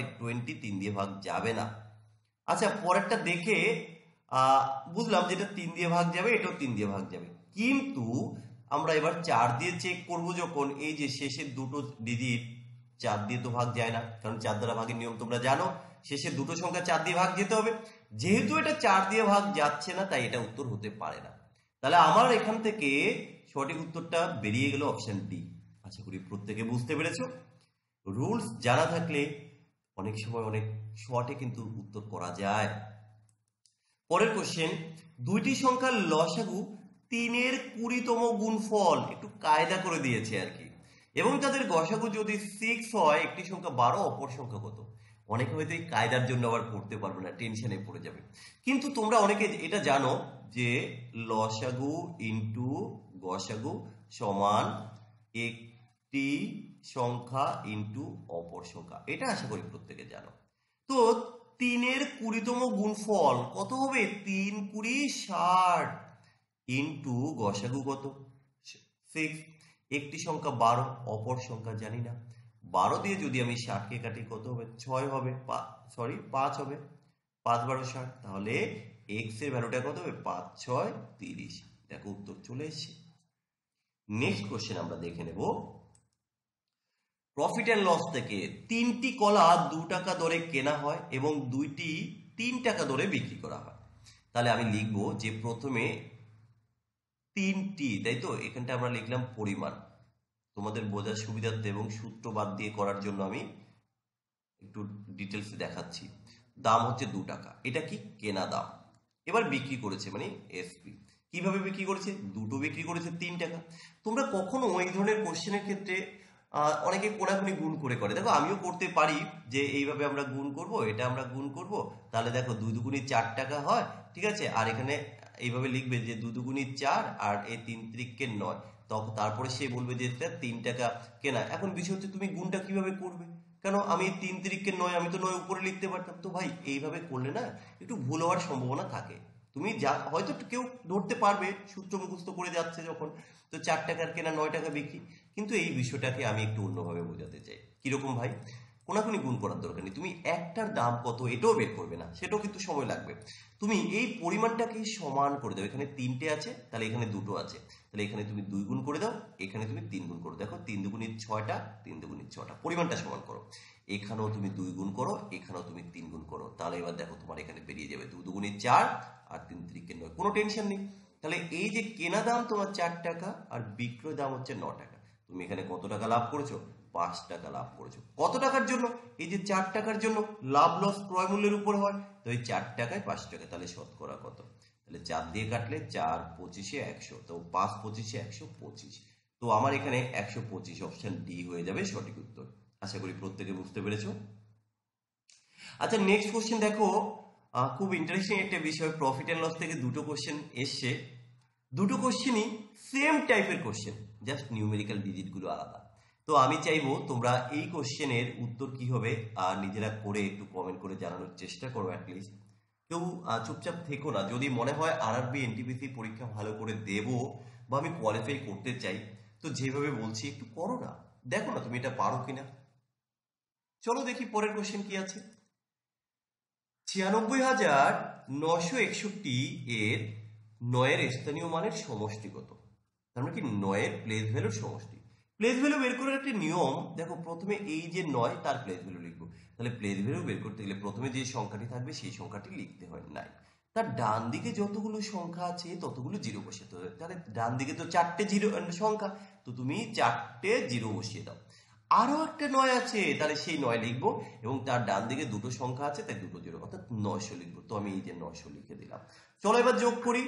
बीस तीन দিয়ে ভাগ যাবে না। আচ্ছা পরেরটা দেখে বুঝলাম যেটা तीन দিয়ে ভাগ যাবে এটাও तीन দিয়ে ভাগ যাবে কিন্তু আমরা এবার चार দিয়ে চেক করব যখন এই যে শেষের দুটো ডিজিট चार দিয়ে তো ভাগ যায় না কারণ चार দ্বারা ভাগের নিয়ম তোমরা জানো শেষের দুটো সংখ্যা चार দিয়ে ভাগ যেতে হবে যেহেতু এটা चार দিয়ে ভাগ যাচ্ছে না তাই এটা উত্তর হতে পারে না। তাহলে আমার এখান থেকে সঠিক উত্তরটা বেরিয়ে গেল অপশন ডি। আশা করি প্রত্যেকে বুঝতে পেরেছো। রুলস জানা থাকলে অনেক সময় অনেক শর্টে কিন্তু উত্তর করা যায়। পরের কোশ্চেন দুইটি সংখ্যার লসাগু তিনের কুড়িতম গুণফল একটু কায়দা করে দিয়েছে আর কি এবং তাদের গসাগু যদি সিক্স হয় একটি সংখ্যা বারো অপর সংখ্যা কত। অনেকে হয়তো এই কায়দার জন্য আবার করতে পারবে না টেনশনে পড়ে যাবে কিন্তু তোমরা অনেকে এটা জানো যে লসাগু ইন্টু গসাগু সমান একটি সংখ্যা ইন্টু অপর সংখ্যা এটা আশা করি প্রত্যেকে জানো। তো তিনের কুড়িতম গুণফল কত হবে তিন কুড়ি ষাট ইন্টু গসাগু কত সিক্স একটি সংখ্যা বারো অপর সংখ্যা জানি না বারো দিয়ে যদি আমি ষাটকে কাটি কত হবে ছয় হবে সরি পাঁচ হবে পাঁচ বারো ষাট তাহলে এক্স এর ভ্যালুটা কত হবে পাঁচ ছয় তিরিশ। দেখো উত্তর চলে এসছে। নেক্সট কোশ্চেন আমরা দেখে নেব প্রফিট এন্ড লস থেকে তিনটি কলা দু টাকা দরে কেনা হয় এবং দুইটি তিন টাকা দরে বিক্রি করা হয়। তাহলে আমি লিখবো যে প্রথমে তিনটি তাই তো এখানটা আমরা লিখলাম পরিমাণ তোমাদের বোঝার সুবিধার্থে এবং সূত্র বাদ দিয়ে করার জন্য আমি একটু ডিটেলস দেখাচ্ছি। দাম হচ্ছে দু টাকা এটা কি কেনা দাম এবার বিক্রি করেছে মানে এসপি কিভাবে বিক্রি করেছে দুটো বিক্রি করেছে তিন টাকা। তোমরা কখনো ওই ধরনের কোশ্চেনের ক্ষেত্রে অনেকে কোনাকুনি গুণ করে করে দেখো আমিও করতে পারি যে এইভাবে আমরা গুণ করব এটা আমরা গুণ করব তাহলে দেখো দুই দুগুণি চার টাকা হয় ঠিক আছে আর এখানে এইভাবে লিখবে যে দুই দুগুণি চার আর এই তিন ত্রিকের নয় তখন তারপরে সে বলবে যে এটা তিন টাকা কেনা। এখন বিষয় হচ্ছে তুমি গুণটা কিভাবে করবে কেন আমি তিন তিরিখকে নয়, আমি তো নয় উপরে লিখতে পারতাম। তো ভাই এইভাবে করলে না একটু ভুল হওয়ার সম্ভাবনা থাকে। তুমি যা হয়তো কেউ ধরতে পারবে সূত্র মুখস্থ করে যাচ্ছে যখন, তো চার টাকার কেনা নয় টাকা বিক্রি, কিন্তু এই বিষয়টাকে আমি একটু অন্যভাবে বোঝাতে চাই। কিরকম ভাই? কোনাকুনি গুণ করার দরকার নেই, তুমি একটার দাম কত এটাও বের করবে না, সেটাও কিন্তু সময় লাগবে। তুমি এই পরিমাণটাকে সমান করে দাও, এখানে তিনটে আছে তাহলে এখানে দুটো আছে, তাহলে এখানে তুমি দুই গুণ করে দাও, এখানে তুমি তিন গুণ করে দেখো, তিন দুগুণে ছয়টা, তিন দুগুণে ছয়টা, পরিমাণটা সমান করো। এখানেও তুমি দুই গুণ করো, এখানেও তুমি তিন গুণ করো, তাহলে এবার দেখো তোমার এখানে বেরিয়ে যাবে দু দুগুণে চার আর তিন তিরিখে নয়, কোনো টেনশন নেই। তাহলে এই যে কেনা দাম তোমার চার টাকা আর বিক্রয় দাম হচ্ছে ন টাকা, তুমি এখানে কত টাকা লাভ করেছো? পাঁচ টাকা লাভ করেছো। কত টাকার জন্য? এই যে চার টাকার জন্য লাভ লস ক্রয় মূল্যের উপর হয়, তো এই চার টাকায় পাঁচ টাকা, তাহলে শতকরা কত? তাহলে চার দিয়ে কাটলে চার পঁচিশে একশো, তো পাঁচ পঁচিশে একশো পঁচিশ, তো আমার এখানে একশো পঁচিশ অপশন ডি হয়ে যাবে সঠিক উত্তর। আশা করি প্রত্যেকে বুঝতে পেরেছো। আচ্ছা নেক্সট কোশ্চেন দেখো, খুব ইন্টারেস্টিং একটা বিষয়। প্রফিট এন্ড লস থেকে দুটো কোশ্চেন এসছে, দুটো কোশ্চেনই সেম টাইপের কোশ্চেন, জাস্ট নিউমেরিক্যাল ডিজিটগুলো আলাদা। তো আমি চাইবো তোমরা এই কোশ্চেনের উত্তর কি হবে আর নিজেরা করে একটু কমেন্ট করে জানানোর চেষ্টা করো। অ্যাটলিস্ট কেউ চুপচাপ থেকো না, যদি মনে হয় আর আর বি এনটিপিসি পরীক্ষা ভালো করে দেব বা আমি কোয়ালিফাই করতে চাই, তো যেভাবে বলছি একটু করো না, দেখো না তুমি এটা পারো কিনা। চলো দেখি পরের কোশ্চেন কি আছে। ছিয়ানব্বই হাজার নয়শো একষট্টি এর নয়ের স্থানীয় মানের সমষ্টি কত? তার মানে কি নয়ের প্লেস ভ্যালুর সমষ্টি। প্লেস ভ্যালু বের করার একটা নিয়ম দেখো, প্রথমে এই যে নয় তার প্লেস ভ্যালু লিখবো, তাহলে প্লেস ভ্যালু বের করতে গেলে প্রথমে যে সংখ্যাটি থাকবে সেই সংখ্যাটি লিখতে হয় নয়, তার ডান দিকে যতগুলো সংখ্যা আছে ততগুলো জিরো বসিয়ে দাও। তাহলে ডান দিকে তো চারটে জিরো সংখ্যা, তো তুমি চারটে জিরো বসিয়ে দাও। আরো একটা নয় আছে, তাহলে সেই নয় লিখবো, এবং তার ডান দিকে দুটো সংখ্যা আছে তাই দুটো জিরো, অর্থাৎ নয়শো লিখবো। তো আমি এই যে নয়শো লিখে দিলাম। চলো এবার যোগ করি,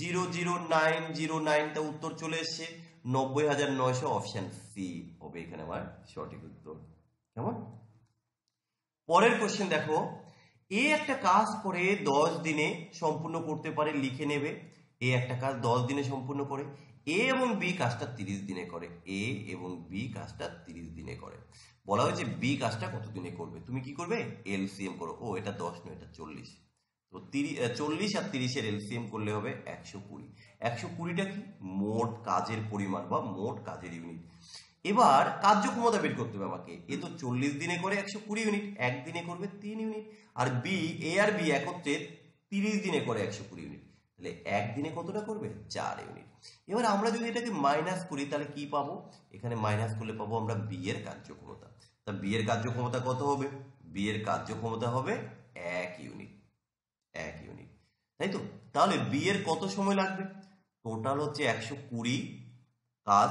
zero zero nine zero nine, তা উত্তর চলে এসছে নব্বই হাজার নয়শো, অপশন সি হবে এখানে আমার সঠিক উত্তর। কেমন? পরের কোশ্চেন দেখো, এ একটা কাজ করে দশ দিনে সম্পূর্ণ করতে পারে, লিখে নেবে। এ একটা কাজ দশ দিনে সম্পূর্ণ করে, এ এবং বি কাজটা তিরিশ দিনে করে, এ এবং বি কাজটা তিরিশ দিনে করে। বলা হয়েছে বি কাজটা কতদিনে করবে, তুমি কি করবে? এলসিএম করো। ও এটা দশ নয়, এটা চল্লিশ, তো চল্লিশ আর তিরিশের এলসিএম করলে হবে একশো কুড়ি। একশো কুড়িটা কি? মোট কাজের পরিমাণ বা মোট কাজের ইউনিট। এবার কার্যক্ষমতা বের করতে হবে আমাকে। এ তো চল্লিশ দিনে করে একশো কুড়ি ইউনিট, একদিনে করবে তিন ইউনিট, আর বি, এ আর বি একত্রে তিরিশ দিনে করে একশো কুড়ি ইউনিট, তাহলে একদিনে কতটা করবে? চার ইউনিট। এবার আমরা যদি এটাকে মাইনাস করি তাহলে কি পাবো? এখানে মাইনাস করলে পাবো আমরা বি এর কার্যক্ষমতা। তা বি এর কার্যক্ষমতা কত হবে? বি এর কার্যক্ষমতা হবে এক ইউনিট, এক ইউনিট, তাই তো। তাহলে বি এর কত সময় লাগবে? টোটাল হচ্ছে একশো কুড়ি কাজ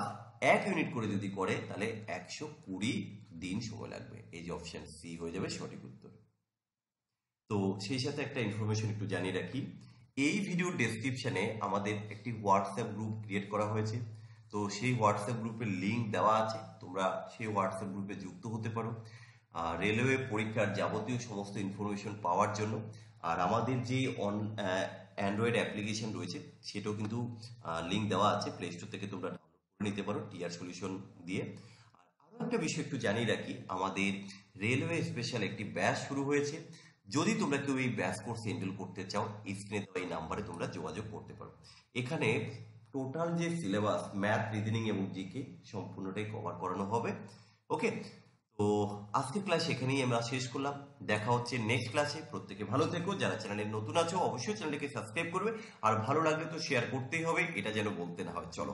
এক ইউনিট করে যদি করে তাহলে একশো কুড়ি দিন সময় লাগবে। এই যে অপশন সি হয়ে যাবে সঠিক উত্তর। তো সেই সাথে একটা ইনফরমেশন একটু জানিয়ে রাখি, এই ভিডিও ডেসক্রিপশনে আমাদের একটি হোয়াটসঅ্যাপ গ্রুপ ক্রিয়েট করা হয়েছে, তো সেই হোয়াটসঅ্যাপ গ্রুপের লিঙ্ক দেওয়া আছে, তোমরা সেই হোয়াটসঅ্যাপ গ্রুপে যুক্ত হতে পারো আর রেলওয়ে পরীক্ষার যাবতীয় সমস্ত ইনফরমেশন পাওয়ার জন্য। আর আমাদের যে অন অ্যান্ড্রয়েড অ্যাপ্লিকেশন রয়েছে সেটাও কিন্তু লিঙ্ক দেওয়া আছে, প্লে স্টোর থেকে তোমরা ডাউনলোড করে নিতে পারো টিআর সলিউশন দিয়ে। আর আরও একটা বিষয় একটু জানিয়ে রাখি, আমাদের রেলওয়ে স্পেশাল একটি ব্যাচ শুরু হয়েছে, যদি তোমরা কেউ এই ব্যাচ কোর্স হ্যান্ডেল করতে চাও স্ক্রিনে দেওয়া এই নাম্বারে তোমরা যোগাযোগ করতে পারো। এখানে টোটাল যে সিলেবাস ম্যাথ, রিজনিং এবং জিকে সম্পূর্ণটাই কভার করানো হবে। ওকে, তো আজকের ক্লাস এখানেই আমরা শেষ করলাম, দেখা হচ্ছে নেক্সট ক্লাসে। প্রত্যেকে ভালো থেকো, যারা চ্যানেলে নতুন আছো অবশ্যই চ্যানেলটিকে সাবস্ক্রাইব করবে, আর ভালো লাগলে তো শেয়ার করতেই হবে, এটা যেন বলতে না হয়। চলো।